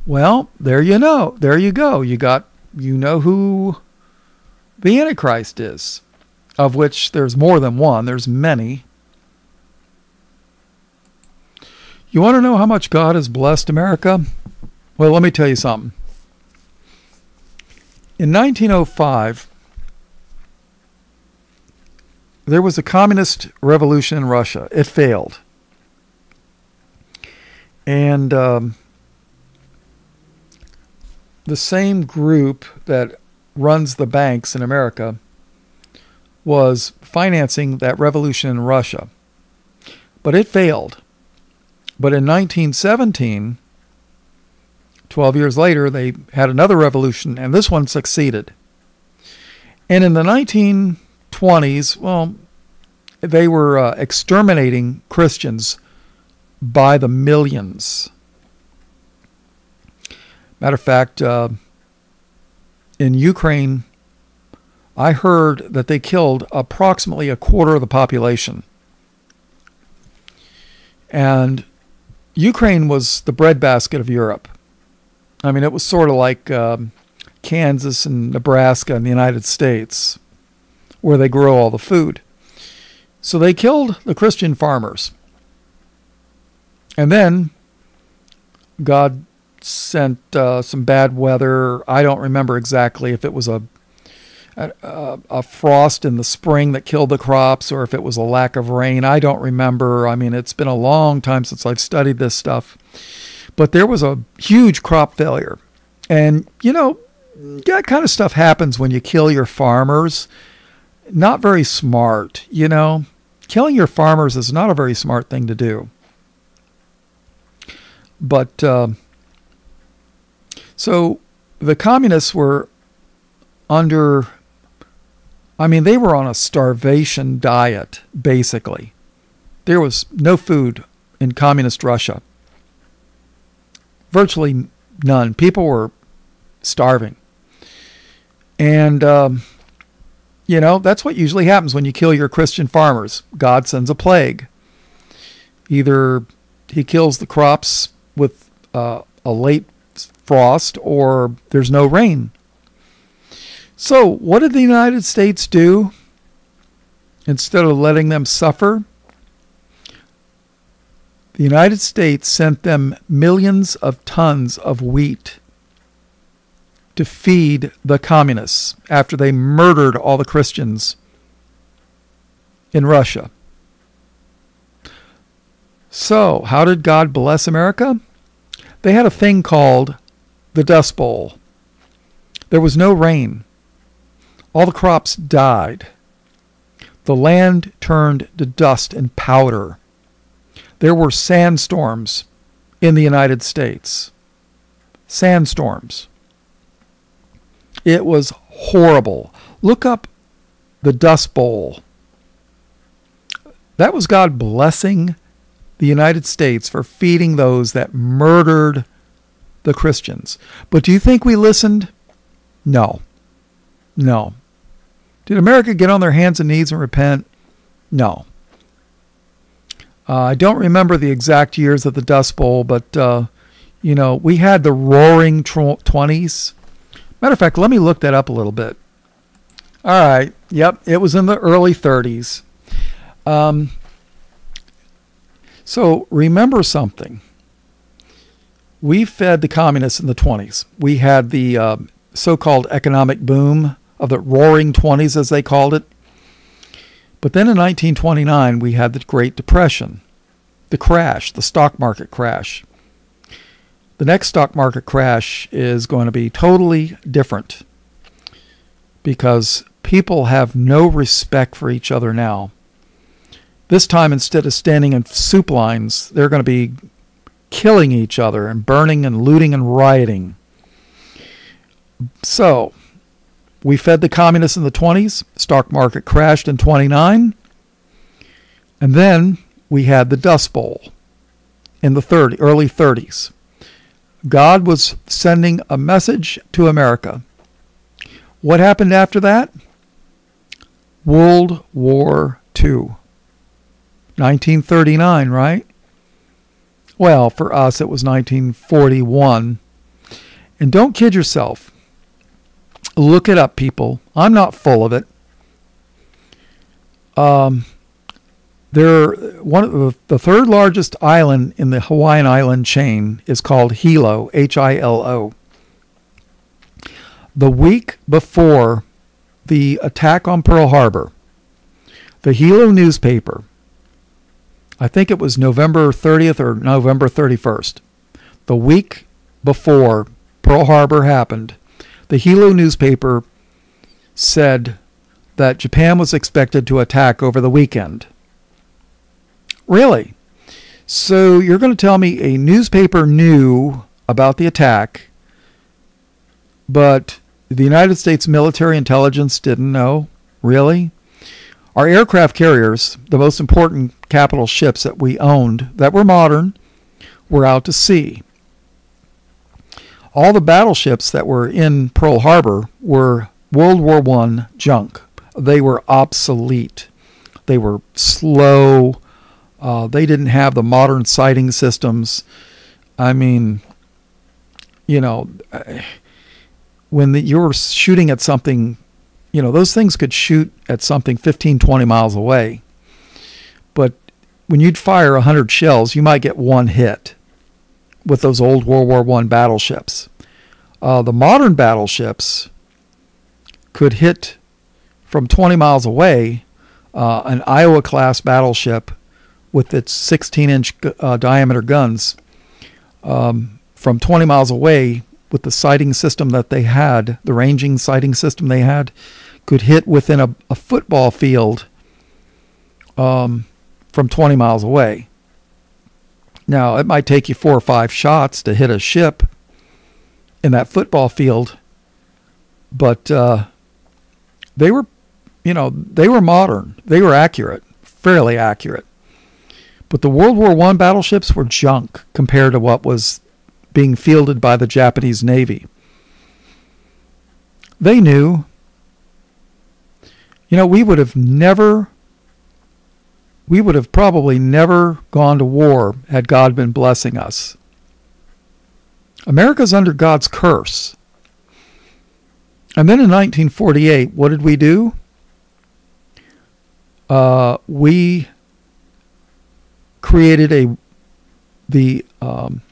well, there you know. There you go. You got, you know who the Antichrist is, of which there's more than one. There's many. You want to know how much God has blessed America? Well, let me tell you something. In nineteen oh five, there was a communist revolution in Russia. It failed. And um, the same group that runs the banks in America was financing that revolution in Russia. But it failed. But in nineteen seventeen, twelve years later, they had another revolution, and this one succeeded. And in the nineteen twenties, well, they were uh, exterminating Christians by the millions. Matter of fact, uh, in Ukraine, I heard that they killed approximately a quarter of the population. And Ukraine was the breadbasket of Europe. I mean, it was sort of like um, Kansas and Nebraska and the United States, where they grow all the food. So they killed the Christian farmers. And then God sent uh, some bad weather. I don't remember exactly if it was a, a, a frost in the spring that killed the crops or if it was a lack of rain. I don't remember. I mean, it's been a long time since I've studied this stuff. But there was a huge crop failure. And, you know, that kind of stuff happens when you kill your farmers. Not very smart, you know. Killing your farmers is not a very smart thing to do. But uh, so the communists were under, I mean, they were on a starvation diet, basically. There was no food in communist Russia. Virtually none. People were starving. And, um, you know, that's what usually happens when you kill your Christian farmers. God sends a plague. Either he kills the crops with uh, a late frost or there's no rain. So what did the United States do instead of letting them suffer? The United States sent them millions of tons of wheat to feed the communists after they murdered all the Christians in Russia. So, how did God bless America? They had a thing called the Dust Bowl. There was no rain. All the crops died. The land turned to dust and powder. There were sandstorms in the United States. Sandstorms. It was horrible. Look up the Dust Bowl. That was God blessing the United States for feeding those that murdered the Christians. But do you think we listened? No. No. Did America get on their hands and knees and repent? No. Uh, I don't remember the exact years of the Dust Bowl, but, uh, you know, we had the roaring twenties. Matter of fact, let me look that up a little bit. All right. Yep. It was in the early thirties. Um, so remember something. We fed the communists in the twenties. We had the uh, so-called economic boom of the roaring twenties, as they called it. But then in nineteen twenty-nine, we had the Great Depression, the crash, the stock market crash. The next stock market crash is going to be totally different because people have no respect for each other now. This time, instead of standing in soup lines, they're going to be killing each other and burning and looting and rioting. So we fed the communists in the twenties. Stock market crashed in twenty-nine. And then we had the Dust Bowl in the thirty, early thirties. God was sending a message to America. What happened after that? World War Two. nineteen thirty-nine, right? Well, for us, it was nineteen forty-one. And don't kid yourself. Look it up, people. I'm not full of it. Um, there, one of the, the third largest island in the Hawaiian island chain is called Hilo, H I L O. The week before the attack on Pearl Harbor, the Hilo newspaper, I think it was November thirtieth or November thirty-first, the week before Pearl Harbor happened, the Hilo newspaper said that Japan was expected to attack over the weekend. Really? So you're going to tell me a newspaper knew about the attack, but the United States military intelligence didn't know? Really? Our aircraft carriers, the most important capital ships that we owned that were modern, were out to sea. All the battleships that were in Pearl Harbor were World War One junk. They were obsolete. They were slow. Uh, they didn't have the modern sighting systems. I mean, you know, when the, you're shooting at something, you know, those things could shoot at something fifteen, twenty miles away. But when you'd fire one hundred shells, you might get one hit with those old World War One battleships. Uh, the modern battleships could hit from twenty miles away uh, an Iowa-class battleship with its sixteen-inch uh, diameter guns um, from twenty miles away with the sighting system that they had, the ranging sighting system they had, could hit within a, a football field um, from twenty miles away. Now, it might take you four or five shots to hit a ship in that football field, but uh, they were, you know, they were modern. They were accurate, fairly accurate. But the World War One battleships were junk compared to what was being fielded by the Japanese Navy. They knew. You know, we would have never, we would have probably never gone to war had God been blessing us. America's under God's curse. And then in nineteen forty-eight, what did we do? Uh, we... created a, the, um,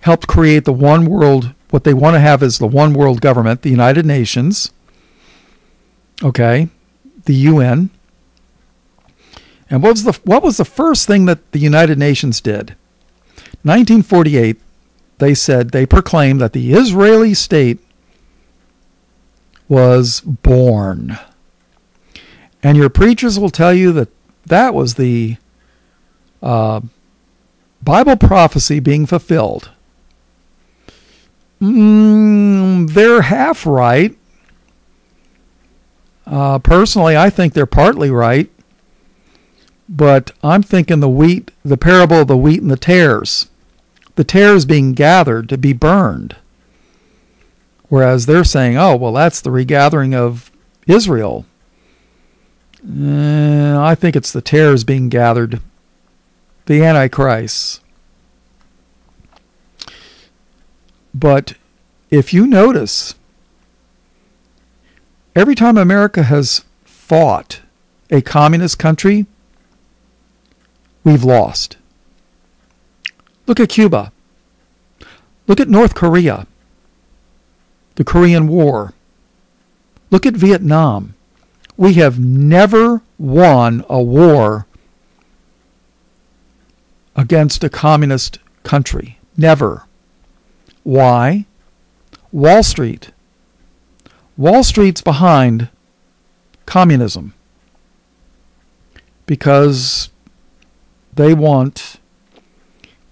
helped create the one world, what they want to have is the one world government, the United Nations, okay, the U N. And what was the, what was the first thing that the United Nations did? nineteen forty-eight, they said, they proclaimed that the Israeli state was born. And your preachers will tell you that that was the Uh, Bible prophecy being fulfilled. Mm, they're half right. Uh, personally, I think they're partly right. But I'm thinking the wheat, the parable of the wheat and the tares. The tares being gathered to be burned. Whereas they're saying, oh, well, that's the regathering of Israel. Uh, I think it's the tares being gathered, the Antichrist. But if you notice, every time America has fought a communist country, we've lost. Look at Cuba. Look at North Korea, the Korean War. Look at Vietnam. We have never won a war against a communist country. Never. Why? Wall Street. Wall Street's behind communism because they want,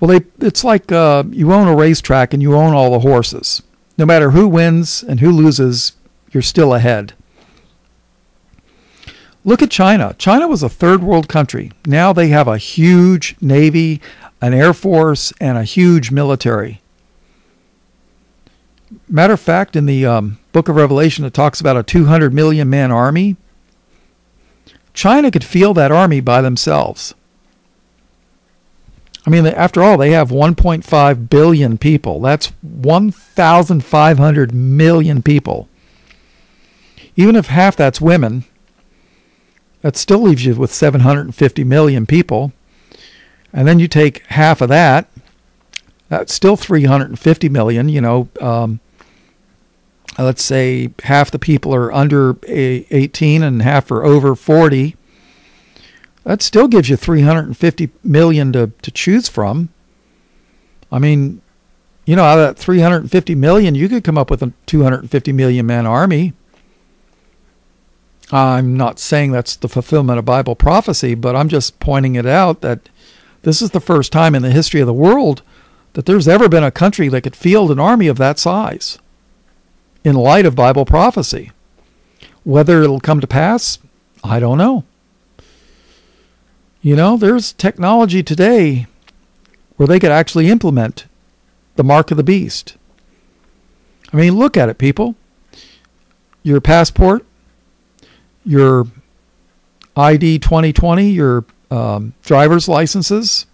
well, they, it's like uh, you own a racetrack and you own all the horses. No matter who wins and who loses, you're still ahead. Look at China. China was a third world country. Now they have a huge navy, an air force, and a huge military. Matter of fact, in the um, book of Revelation, it talks about a two hundred million man army. China could field that army by themselves. I mean, after all, they have one point five billion people. That's one thousand five hundred million people. Even if half that's women, that still leaves you with seven hundred fifty million people. And then you take half of that, that's still three hundred fifty million, you know, um, let's say half the people are under eighteen and half are over forty. That still gives you three hundred fifty million to, to choose from. I mean, you know, out of that three hundred fifty million, you could come up with a two hundred fifty million man army. I'm not saying that's the fulfillment of Bible prophecy, but I'm just pointing it out that this is the first time in the history of the world that there's ever been a country that could field an army of that size in light of Bible prophecy. Whether it'll come to pass, I don't know. You know, there's technology today where they could actually implement the mark of the beast. I mean, look at it, people. Your passport, your I D twenty twenty, your um, driver's licenses,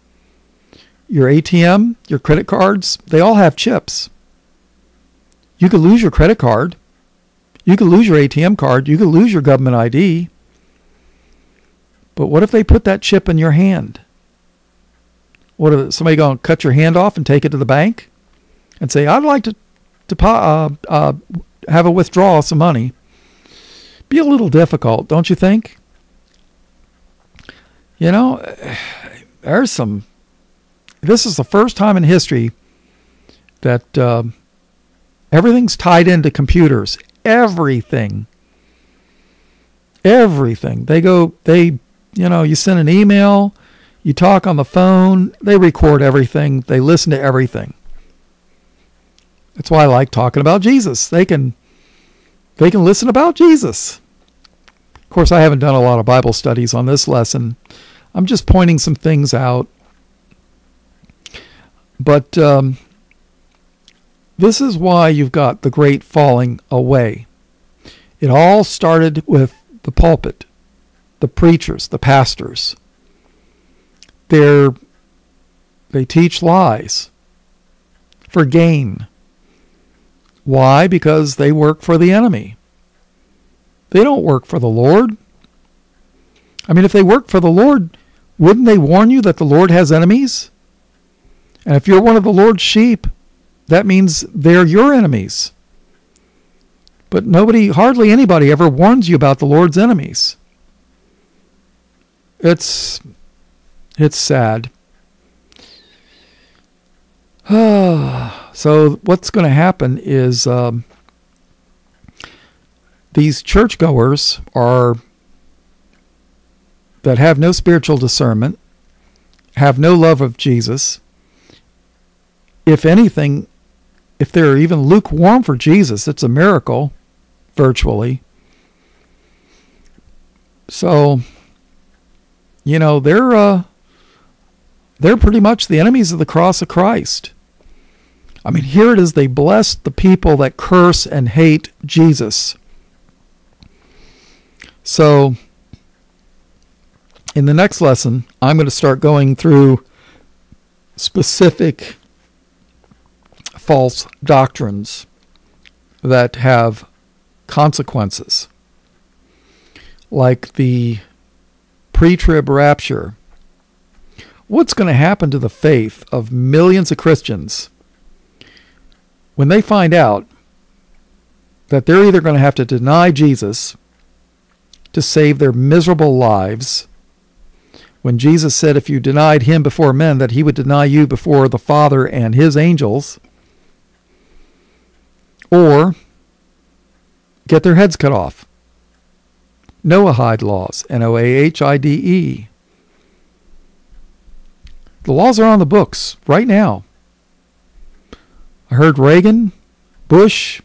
your A T M, your credit cards, they all have chips. You could lose your credit card. You could lose your A T M card. You could lose your government I D. But what if they put that chip in your hand? What if somebody going to cut your hand off and take it to the bank and say, I'd like to, to uh, uh, have a withdrawal of some money? Be a little difficult, don't you think? You know, there's some. This is the first time in history that uh, Everything's tied into computers. Everything. Everything. They go, they, you know, you send an email, you talk on the phone, they record everything, they listen to everything. That's why I like talking about Jesus. They can they can listen about Jesus. Of course, I haven't done a lot of Bible studies on this lesson. I'm just pointing some things out. But um, this is why you've got the great falling away. It all started with the pulpit, the preachers, the pastors. They're, they teach lies for gain. Why? Because they work for the enemy. They don't work for the Lord. I mean, if they work for the Lord, wouldn't they warn you that the Lord has enemies? And if you're one of the Lord's sheep, that means they're your enemies. But nobody, hardly anybody ever warns you about the Lord's enemies. It's, it's sad. So what's going to happen is um, these churchgoers are that have no spiritual discernment, have no love of Jesus. If anything, if they're even lukewarm for Jesus, it's a miracle, virtually. So, you know, they're uh, they're pretty much the enemies of the cross of Christ. I mean, here it is, they blessed the people that curse and hate Jesus. So, in the next lesson, I'm going to start going through specific false doctrines that have consequences, like the pre-trib rapture. What's going to happen to the faith of millions of Christians when they find out that they're either going to have to deny Jesus to save their miserable lives, when Jesus said if you denied him before men, that he would deny you before the Father and his angels, or get their heads cut off. Noahide laws, N O A H I D E. The laws are on the books right now. I heard Reagan, Bush,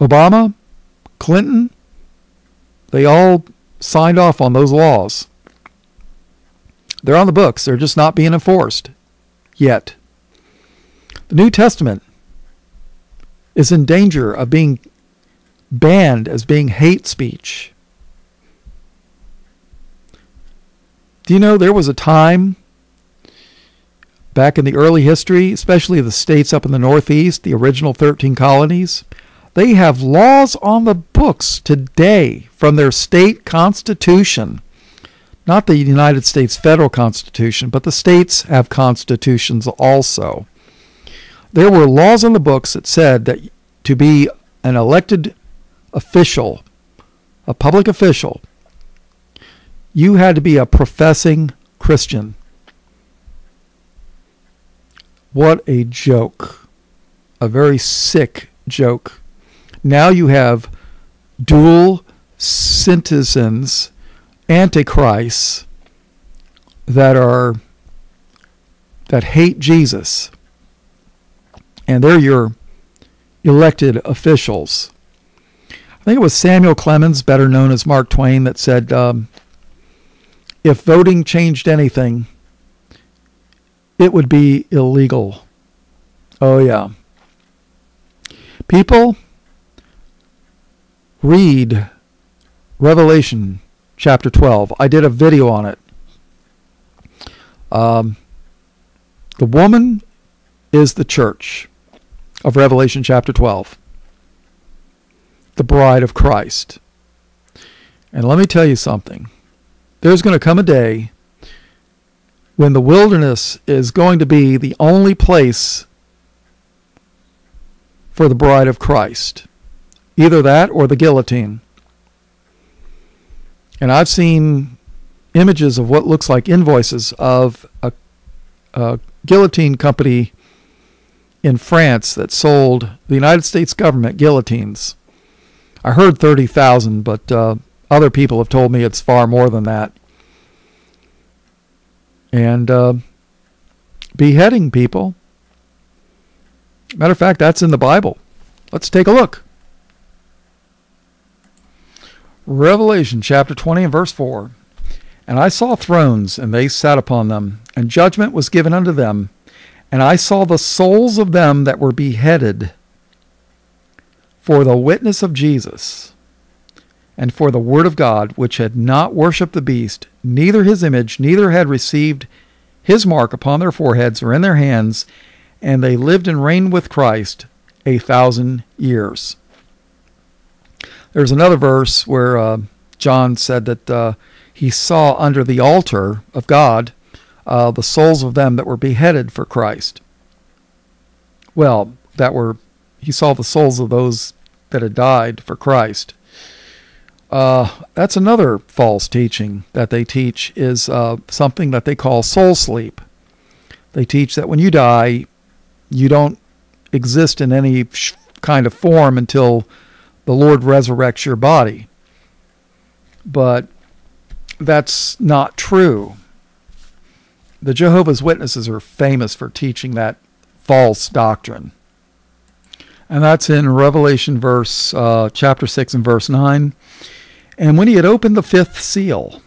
Obama, Clinton, they all signed off on those laws. They're on the books. They're just not being enforced yet. The New Testament is in danger of being banned as being hate speech. Do you know there was a time back in the early history, especially the states up in the Northeast, the original thirteen colonies, they have laws on the books today from their state constitution. Not the United States federal constitution, but the states have constitutions also. There were laws on the books that said that to be an elected official, a public official, you had to be a professing Christian. What a joke. A very sick joke. Now you have dual citizens, antichrists, that are that hate Jesus. And they're your elected officials. I think it was Samuel Clemens, better known as Mark Twain, that said, um, if voting changed anything, it would be illegal. Oh, yeah. People, read Revelation chapter twelve. I did a video on it. Um, the woman is the church of Revelation chapter twelve, the bride of Christ. And let me tell you something. There's going to come a day when the wilderness is going to be the only place for the bride of Christ. Either that or the guillotine. And I've seen images of what looks like invoices of a, a guillotine company in France that sold the United States government guillotines. I heard thirty thousand, but uh, other people have told me it's far more than that. And uh, beheading people. Matter of fact, that's in the Bible. Let's take a look. Revelation chapter twenty and verse four. And I saw thrones, and they sat upon them, and judgment was given unto them. And I saw the souls of them that were beheaded for the witness of Jesus and for the word of God, which had not worshipped the beast, neither his image, neither had received his mark upon their foreheads or in their hands, and they lived and reigned with Christ a thousand years. There's another verse where uh, John said that uh, he saw under the altar of God Uh, the souls of them that were beheaded for Christ. Well, that were, he saw the souls of those that had died for Christ. Uh, that's another false teaching that they teach, is uh, something that they call soul sleep. They teach that when you die, you don't exist in any kind of form until the Lord resurrects your body. But that's not true. The Jehovah's Witnesses are famous for teaching that false doctrine. And that's in Revelation verse uh, chapter six and verse nine. And when he had opened the fifth seal,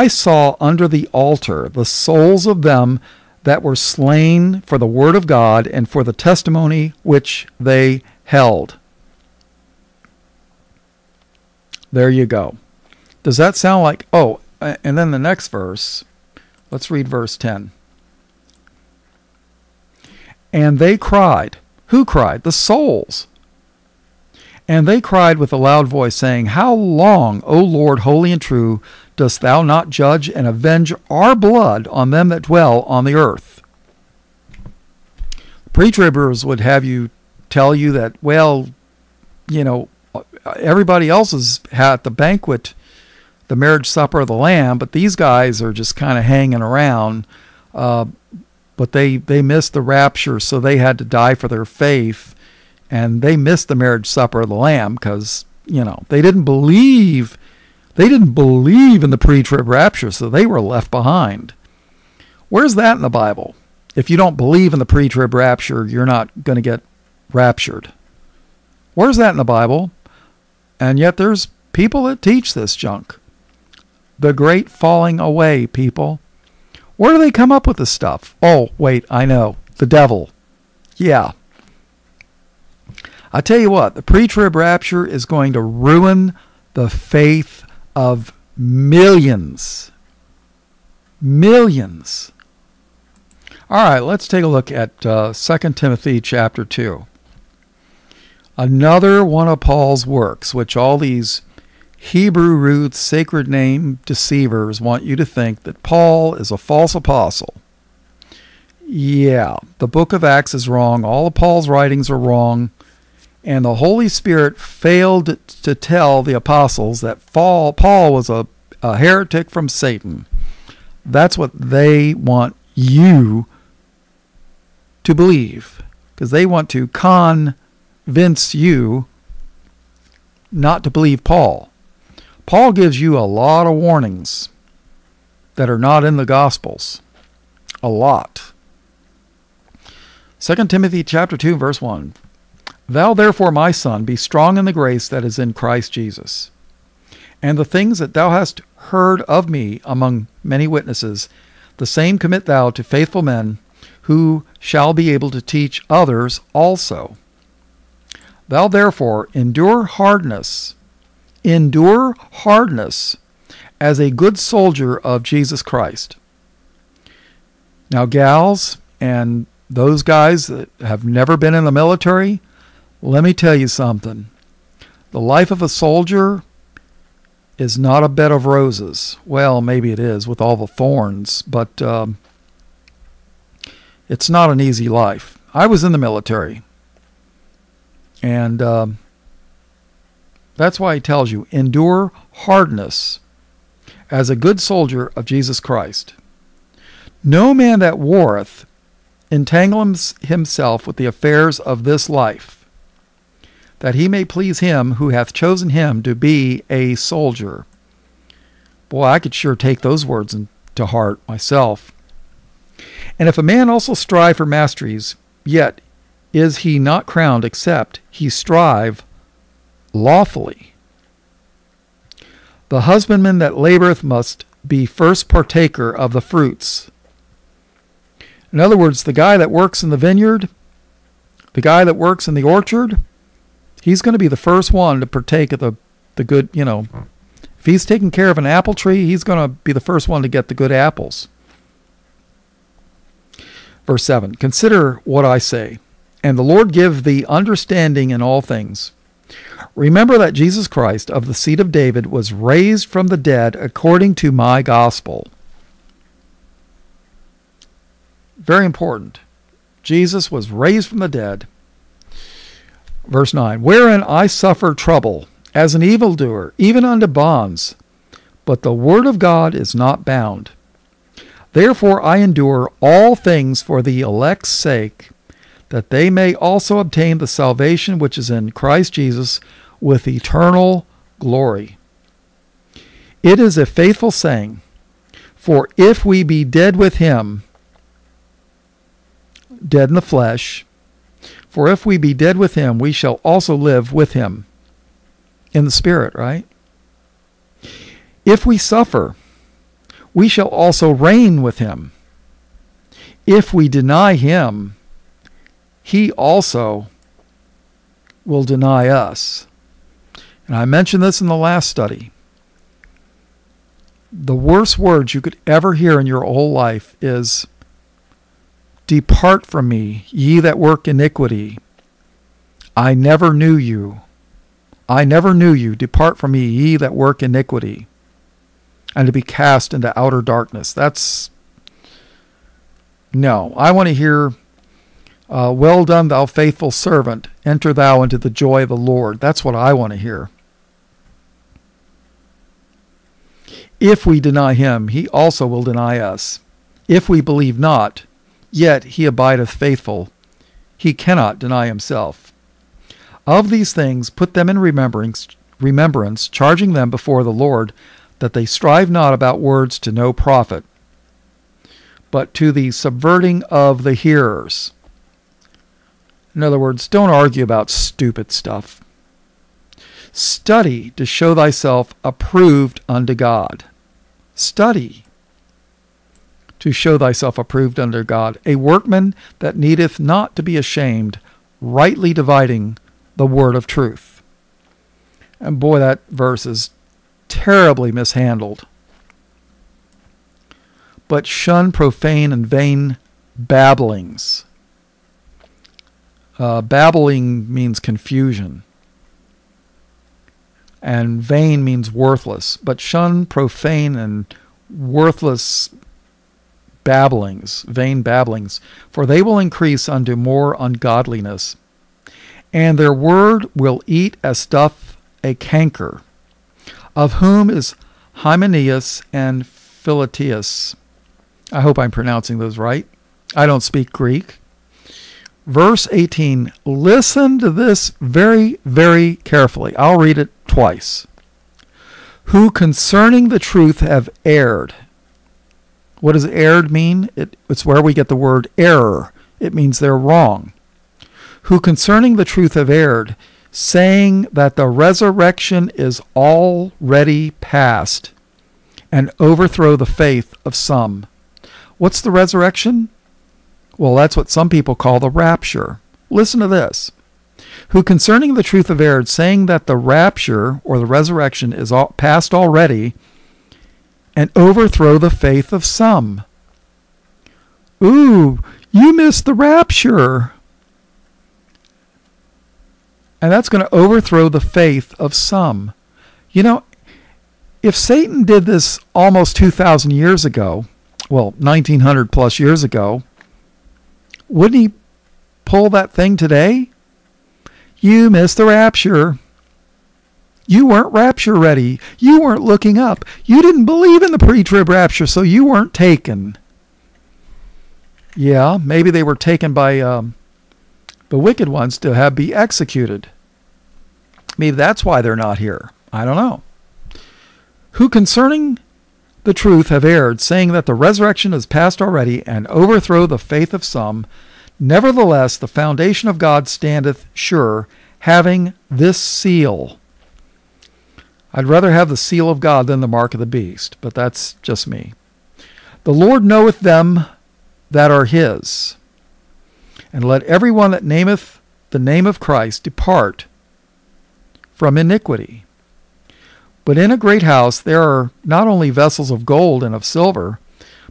I saw under the altar the souls of them that were slain for the word of God and for the testimony which they held. There you go. Does that sound like, oh, and then the next verse... Let's read verse ten. And they cried. Who cried? The souls. And they cried with a loud voice, saying, How long, O Lord, holy and true, dost thou not judge and avenge our blood on them that dwell on the earth? Pre-tribbers would have you tell you that, well, you know, everybody else is at the banquet, the marriage supper of the Lamb, but these guys are just kind of hanging around. Uh, but they, they missed the rapture, so they had to die for their faith, and they missed the marriage supper of the Lamb because, you know, they didn't believe, they didn't believe in the pre-trib rapture, so they were left behind. Where's that in the Bible? If you don't believe in the pre-trib rapture, you're not going to get raptured. Where's that in the Bible? And yet there's people that teach this junk. The great falling away, people. Where do they come up with this stuff? Oh, wait, I know. The devil. Yeah. I tell you what, the pre-trib rapture is going to ruin the faith of millions. Millions. All right, let's take a look at uh, Second Timothy chapter two. Another one of Paul's works, which all these Hebrew root sacred name deceivers want you to think that Paul is a false apostle. Yeah, the book of Acts is wrong. All of Paul's writings are wrong. And the Holy Spirit failed to tell the apostles that Paul, Paul was a, a heretic from Satan. That's what they want you to believe, because they want to convince you not to believe Paul. Paul gives you a lot of warnings that are not in the Gospels. A lot. Second Timothy chapter two, verse one. Thou therefore, my son, be strong in the grace that is in Christ Jesus. And the things that thou hast heard of me among many witnesses, the same commit thou to faithful men, who shall be able to teach others also. Thou therefore endure hardness, Endure hardness as a good soldier of Jesus Christ. Now, gals and those guys that have never been in the military, let me tell you something. The life of a soldier is not a bed of roses. Well, maybe it is with all the thorns, but um, it's not an easy life. I was in the military, and... Um, That's why he tells you, endure hardness as a good soldier of Jesus Christ. No man that warreth entangle himself with the affairs of this life, that he may please him who hath chosen him to be a soldier. Boy, I could sure take those words to heart myself. And if a man also strive for masteries, yet is he not crowned except he strive lawfully. The husbandman that laboreth must be first partaker of the fruits. In other words, the guy that works in the vineyard, the guy that works in the orchard, he's going to be the first one to partake of the, the good, you know. If he's taking care of an apple tree, he's going to be the first one to get the good apples. Verse seven, consider what I say, and the Lord give thee understanding in all things. Remember that Jesus Christ of the seed of David was raised from the dead according to my gospel. Very important. Jesus was raised from the dead. Verse nine, wherein I suffer trouble as an evildoer, even unto bonds, but the word of God is not bound. Therefore I endure all things for the elect's sake, that they may also obtain the salvation which is in Christ Jesus with eternal glory. It is a faithful saying, for if we be dead with him, dead in the flesh, for if we be dead with him, we shall also live with him. In the spirit, right? If we suffer, we shall also reign with him. If we deny him, he also will deny us. And I mentioned this in the last study. The worst words you could ever hear in your whole life is, depart from me, ye that work iniquity. I never knew you. I never knew you. Depart from me, ye that work iniquity. And to be cast into outer darkness. That's, no. I want to hear, Uh, well done, thou faithful servant. Enter thou into the joy of the Lord. That's what I want to hear. If we deny him, he also will deny us. If we believe not, yet he abideth faithful. He cannot deny himself. Of these things put them in remembrance, remembrance, charging them before the Lord, that they strive not about words to no profit, but to the subverting of the hearers. In other words, don't argue about stupid stuff. Study to show thyself approved unto God. Study to show thyself approved unto God, a workman that needeth not to be ashamed, rightly dividing the word of truth. And boy, that verse is terribly mishandled. But shun profane and vain babblings. Uh, babbling means confusion, and vain means worthless. But shun profane and worthless babblings, vain babblings, for they will increase unto more ungodliness, and their word will eat as doth a canker, of whom is Hymenaeus and Philetus. I hope I'm pronouncing those right. I don't speak Greek. Verse eighteen, listen to this very, very carefully. I'll read it twice. Who concerning the truth have erred. What does erred mean? It, it's where we get the word error. It means they're wrong. Who concerning the truth have erred, saying that the resurrection is already past, and overthrow the faith of some. What's the resurrection? Well, that's what some people call the rapture. Listen to this. Who concerning the truth of erred, saying that the rapture or the resurrection is all, past already, and overthrow the faith of some. Ooh, you missed the rapture. And that's going to overthrow the faith of some. You know, if Satan did this almost two thousand years ago, well, nineteen hundred plus years ago, wouldn't he pull that thing today? You missed the rapture. You weren't rapture ready. You weren't looking up. You didn't believe in the pre-trib rapture, so you weren't taken. Yeah, maybe they were taken by um, the wicked ones to have be executed. Maybe that's why they're not here. I don't know. Who concerning the truth have erred, saying that the resurrection is past already, and overthrow the faith of some. Nevertheless, the foundation of God standeth sure, having this seal. I'd rather have the seal of God than the mark of the beast, but that's just me. The Lord knoweth them that are his, and let everyone that nameth the name of Christ depart from iniquity. But in a great house there are not only vessels of gold and of silver,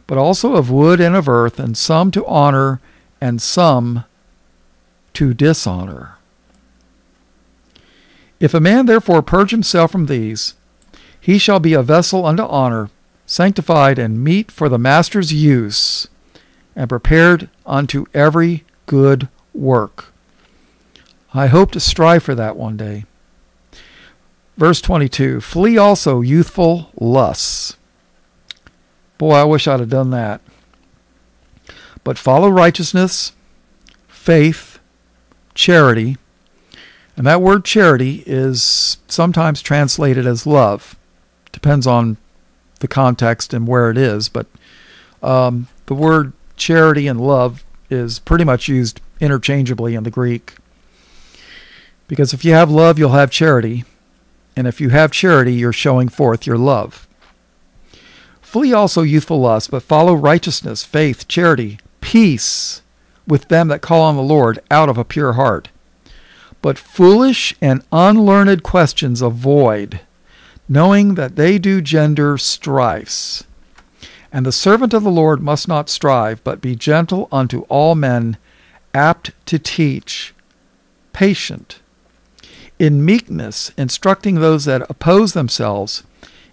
but also of wood and of earth, and some to honor and some to dishonor. If a man therefore purge himself from these, he shall be a vessel unto honor, sanctified and meet for the master's use, and prepared unto every good work. I hope to strive for that one day. Verse twenty-two, flee also youthful lusts. Boy, I wish I'd have done that. But follow righteousness, faith, charity. And that word charity is sometimes translated as love. Depends on the context and where it is. But um, the word charity and love is pretty much used interchangeably in the Greek. Because if you have love, you'll have charity. And if you have charity, you're showing forth your love. Flee also youthful lust, but follow righteousness, faith, charity, peace with them that call on the Lord out of a pure heart. But foolish and unlearned questions avoid, knowing that they do gender strifes. And the servant of the Lord must not strive, but be gentle unto all men, apt to teach, patient, in meekness, instructing those that oppose themselves,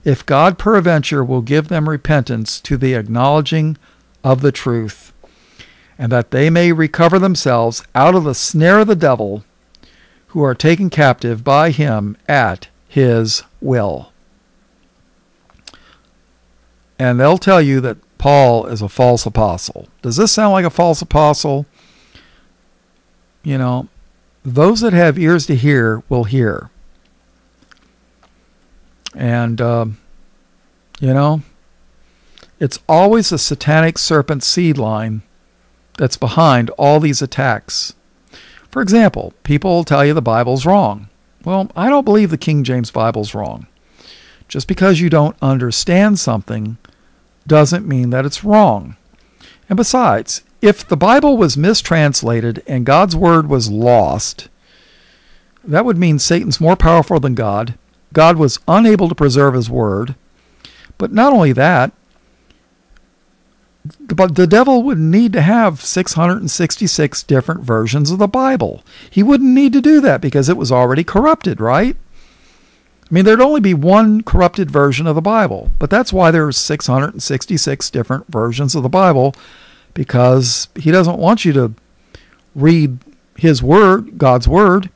if God peradventure will give them repentance to the acknowledging of the truth, and that they may recover themselves out of the snare of the devil, who are taken captive by him at his will. And they'll tell you that Paul is a false apostle. Does this sound like a false apostle? You know, those that have ears to hear will hear. And, um, you know, it's always a satanic serpent seed line that's behind all these attacks. For example, people tell you the Bible's wrong. Well, I don't believe the King James Bible's wrong. Just because you don't understand something doesn't mean that it's wrong. And besides, if the Bible was mistranslated and God's word was lost, that would mean Satan's more powerful than God. God was unable to preserve his word. But not only that, but the devil would need to have six hundred sixty-six different versions of the Bible. He wouldn't need to do that because it was already corrupted, right? I mean, there'd only be one corrupted version of the Bible. But that's why there's six hundred sixty-six different versions of the Bible, because he doesn't want you to read his word, God's word.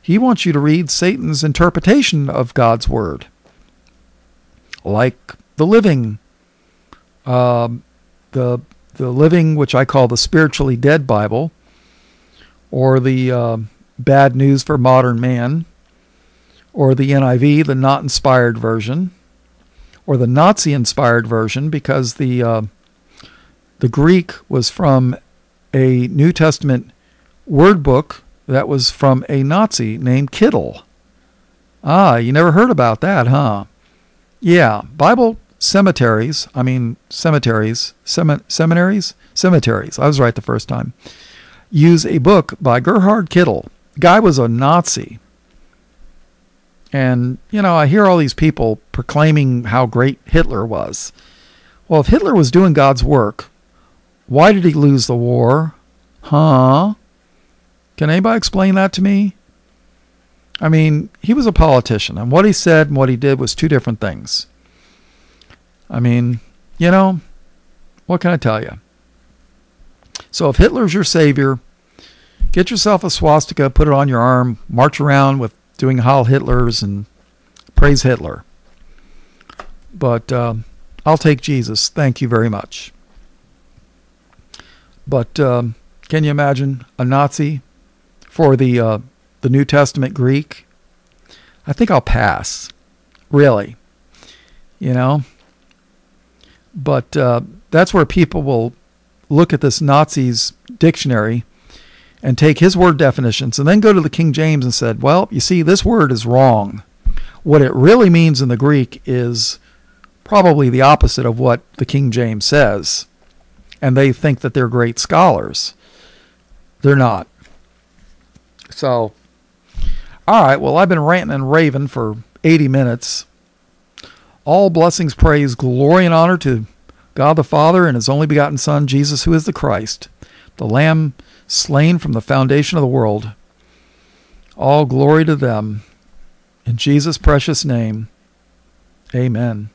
He wants you to read Satan's interpretation of God's word. Like the living, uh, the the living, which I call the spiritually dead Bible, or the uh, Bad News for Modern Man, or the N I V, the not inspired version, or the Nazi-inspired version, because the uh, the Greek was from a New Testament word book that was from a Nazi named Kittel. Ah, you never heard about that, huh? Yeah, Bible cemeteries, I mean cemeteries, sem- seminaries, cemeteries, I was right the first time, use a book by Gerhard Kittel. The guy was a Nazi. And, you know, I hear all these people proclaiming how great Hitler was. Well, if Hitler was doing God's work, why did he lose the war? Huh? Can anybody explain that to me? I mean, he was a politician, and what he said and what he did was two different things. I mean, you know, what can I tell you? So if Hitler's your savior, get yourself a swastika, put it on your arm, march around with doing Heil Hitlers and praise Hitler. But uh, I'll take Jesus. Thank you very much. But um, can you imagine a Nazi for the uh, the New Testament Greek? I think I'll pass, really, you know. But uh, that's where people will look at this Nazi's dictionary and take his word definitions and then go to the King James and said, well, you see, this word is wrong. What it really means in the Greek is probably the opposite of what the King James says. And they think that they're great scholars. They're not. So, all right, well, I've been ranting and raving for eighty minutes. All blessings, praise, glory, and honor to God the Father and His only begotten Son, Jesus, who is the Christ, the Lamb slain from the foundation of the world. All glory to them. In Jesus' precious name, amen.